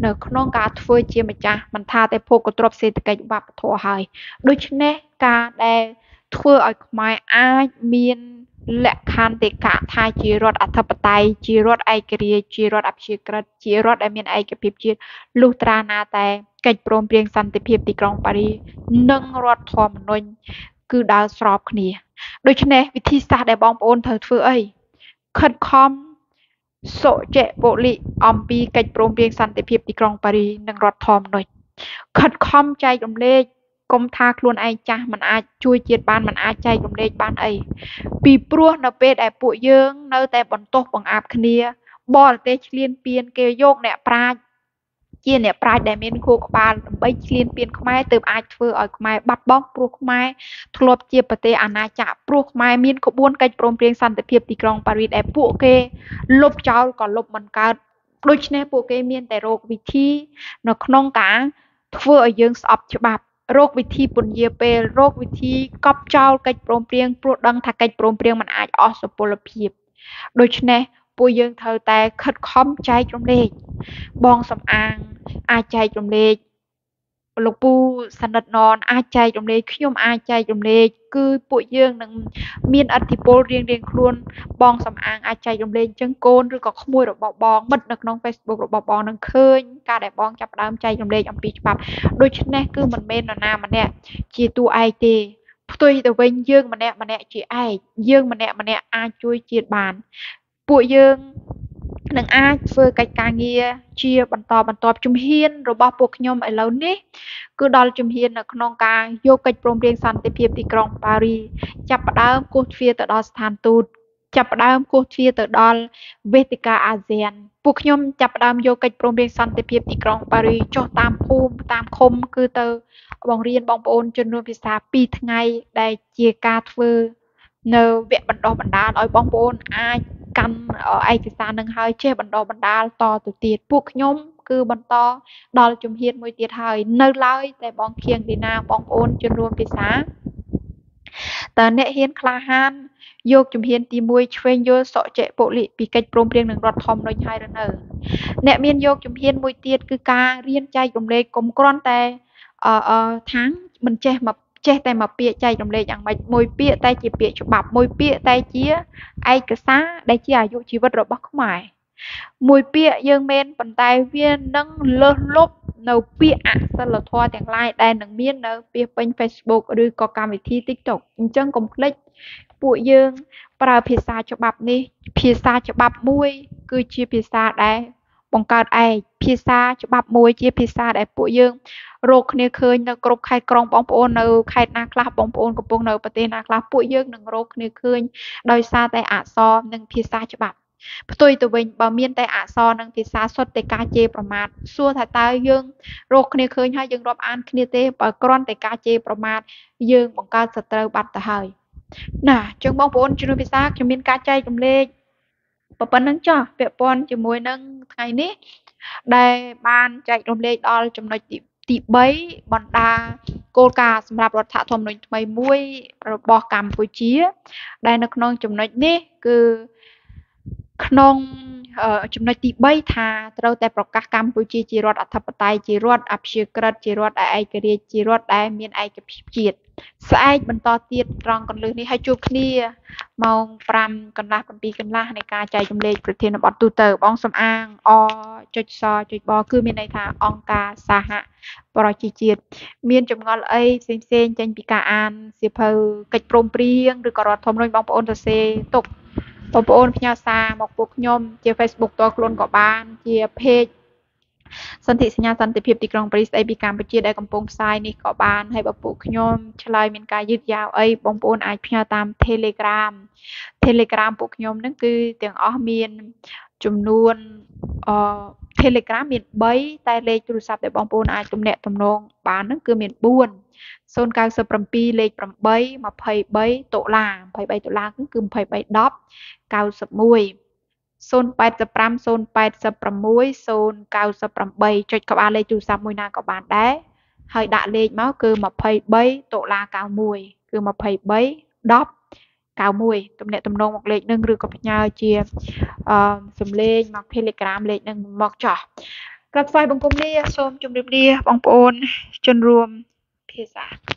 nâng non cá phơi chia mà cha mình tha tại phô cột trop xây cái bạp thua hơi đôi chân nè cá đè thưa ở ngoài ai miền lệ khăn thì cả thai chỉ rót ở thập tay chỉ rót ai kia chỉ rót áp chỉ cật chỉ rót ở miền ai cái phim chỉ lưu tra na tại cái bồn bền san tệp hiệp tíក្រុងប៉ារីសនឹងrót thòm nônគឺដើរស្របគ្នាដូច្នេះវិធីសាស្ត្រដែលបងប្អូនត្រូវធ្វើអីខិតខំសុចេបុលិអំពីកិច្ចព្រមព្រៀងសន្តិភាពទីក្រុងប៉ារីសនឹងrót thòm nônខិតខំចែករំលែកកុំថាខ្លួនឯងចាស់មិនអាចជួយជាតិបានមិនអាចចែករំលែកបានអីពីព្រោះនៅពេលដែលពួកយើងនៅតែបន្តបង្អាប់គ្នាបរទេសឆ្លៀនពៀនគេយកអ្នកប្រាជ្ញជាអ្នកប្រាជ្ញដែលមានខួរក្បាលដើម្បីឆ្លៀនពៀនខ្មែរទើបអាចធ្វើឲ្យខ្មែរបាត់បង់ព្រោះខ្មែរធ្លាប់ជាប្រទេសអាណាចក្រព្រោះខ្មែរមានក្បួនកិច្ចព្រមព្រៀងសន្តិភាពទីក្រុងប៉ារីសដែលពួកគេលុបចោលក៏លុបមិនកើតដូច្នេះពួកគេមានតែរកវិធីនៅក្នុងការធ្វើឲ្យយើងស្អប់ច្បាប់โรควิธีปุ่นเยเปโรควิธีกอบเจ้าไก่โปร่งเปรียงปลุกดังถ้าไก่โปร่งเปรียงมันอาจออกสปอร์พีบโดยเฉพาะปุยยังเธอแต่ขัดข้อมใจจมเล็กบองสำอางอาใจจมเล็กลูกปูสันดนอนอาใจจมเล็กขี้ยมอาใจจมเล็กคือปุยยังนั่งมีนอธิปเรียงเรียงครูนบองสำอางอาใจจมเล็กจังโกนหรือก็ขโมยหรือบอบองมัดนักน้องเฟซบุ๊กหรือบอบองนั่งเคยการได้บองจับดามใจจมเล็กอัมพีจับโดยเฉพาะคือมันเมนนามันเนี่ยจีตูไอเตตัวแต่เว้นยังมันเนี่ยจีไอยังมันเนี่ยอาช่วยจีบานปุยยัง Nâng ai vừa cách ca nghe chia bàn tòa chùm hiên rồi bọc buộc nhóm ở lâu ní. Cứ đó là chùm hiên ở nông ca vô cách bồm riêng sẵn tiếp hiệp tí krong Paris. Chạp đá ấm cốt phía tựa đó sàn tụt. Chạp đá ấm cốt phía tựa đó Vetica ASEAN. Buộc nhóm chạp đá ấm vô cách bồm riêng sẵn tiếp hiệp tí krong Paris cho tam khôm cứ tờ bóng riêng bóng bóng chân luôn phía xa pi tháng ngày đầy chia ca thơ. Nếu việc bàn đo bàn đá nói bóng bóng ai căn ở ai cái sàn nâng hơi chế bàn đo bàn đá to từ tiệt buộc nhóm cứ bàn to đó là chùm hiên mùi tiệt hơi nơi lời tại bóng khiêng đi nào bóng ôn chân luôn phía sáng tờ nệ hiên khá hàn dọc chùm hiên tì mùi chuyên dô sọ chế bộ lị bị cách bồm riêng nâng rọt hòm nâng hai rần ở nệ miên dọc chùm hiên mùi tiệt cứ ca riêng chay gồm lê cống con tè tháng mình chế mập chế tay mà bịa chạy đồng lệ chẳng mạch môi bịa tay chỉ bịa cho bạp môi bịa tay chia ai cứ xa đây chỉ là dụng chỉ vật rồi bác mải môi bịa dương men bàn tay viên nâng lơ lốp nấu bịa sao là thoa tiếng like đây nâng miên nấu bịa bên Facebook rồi có cam vị thi TikTok chân cùng click bụi dương và phía xa cho bạp đi phía xa cho bạp môi cứ chia phía xa đây bằng cách ai phía xa cho bạp môi chia phía xa đây bụi dương rốt này khơi nâng rốt khai krong bóng bóng nâu khai nạc lạp bóng bóng của bóng nâu bà tên nạc lạp bụi dương nâng rốt này khơi đôi xa tay ả so nâng phía xa cho bạp tôi tụi mình bảo miên tay ả so nâng phía xa xuất tay ca chê bà mát xua thả tay dương rốt này khơi hai dương rộp án khơi tế bà con tay ca chê bà mát dương bóng cao sật trâu bạch tà hơi nà chương bóng bóng chương phía xa chương miên ca chay chùm lê bà bà nâng cho vẹ bóng chương mùi nâng ngày ní đây bàn chạy chùm lê đó chùm nói tìm tí bấy bọn đà cô ca xâm rạp rọt thả thông nông mấy mũi bỏ cằm phối chía đây nó nông chùm nói nế cứ nông chùm nói tí bấy thà trâu tẹp rọt các cằm phối chía chì rọt ạ thập tay chì rọt ạp chìa cất chì rọt ai kì rìa chì rọt ai miên ai kì chìa sẽ ai bần to tiết rong con lưu ní hai chụp nia mong pram con lạc con bì con lạc này ca chạy chùm lê bởi thiên bọn tù tờ bóng xâm an o cho so cho bó cư miên này thà ong ca xa hạ bỏ chi chiết miên chùm ngọt ấy xem chanh bị ca an xếp hờ cách bồm riêng rồi có rọt thông rôn bóng bóng tờ xe tục bóng bóng nhau xa mọc bốc nhôm chia Facebook to luôn có ban chia page សន្ធិសញ្ញាសន្តិភាពទីក្រុងប៉ារីសដែលកំពុងផ្សាយនេះក៏បានហើយបើពួកខ្ញុំឆ្លើយមានការយឺតយ៉ាវអីបងប្អូនអាចផ្ញើតាម Telegram Telegram ពួកខ្ញុំនឹងគឺទាំងអស់មានចំនួន Telegram មាន 3 តែលេខទូរស័ព្ទដែលបងប្អូនអាចទំនាក់ទំនងបាននឹងគឺមាន 4 097 លេខ 8 $23 គឺ 2310 91 085 086 098 ចុចក្បាលលេខទូរស័ព្ទមួយណាក៏បានដែរហើយដាក់លេខមកគឺ$23.91គឺ$23.10.91 ទំនាក់ទំនងមកលេខនឹងឬក៏ផ្ញើជាសំលេងមក Telegram លេខនឹងមកចោះក្រាបថ្វាយបង្គំលាសូមជម្រាបលាបងប្អូនជនរួមភាសា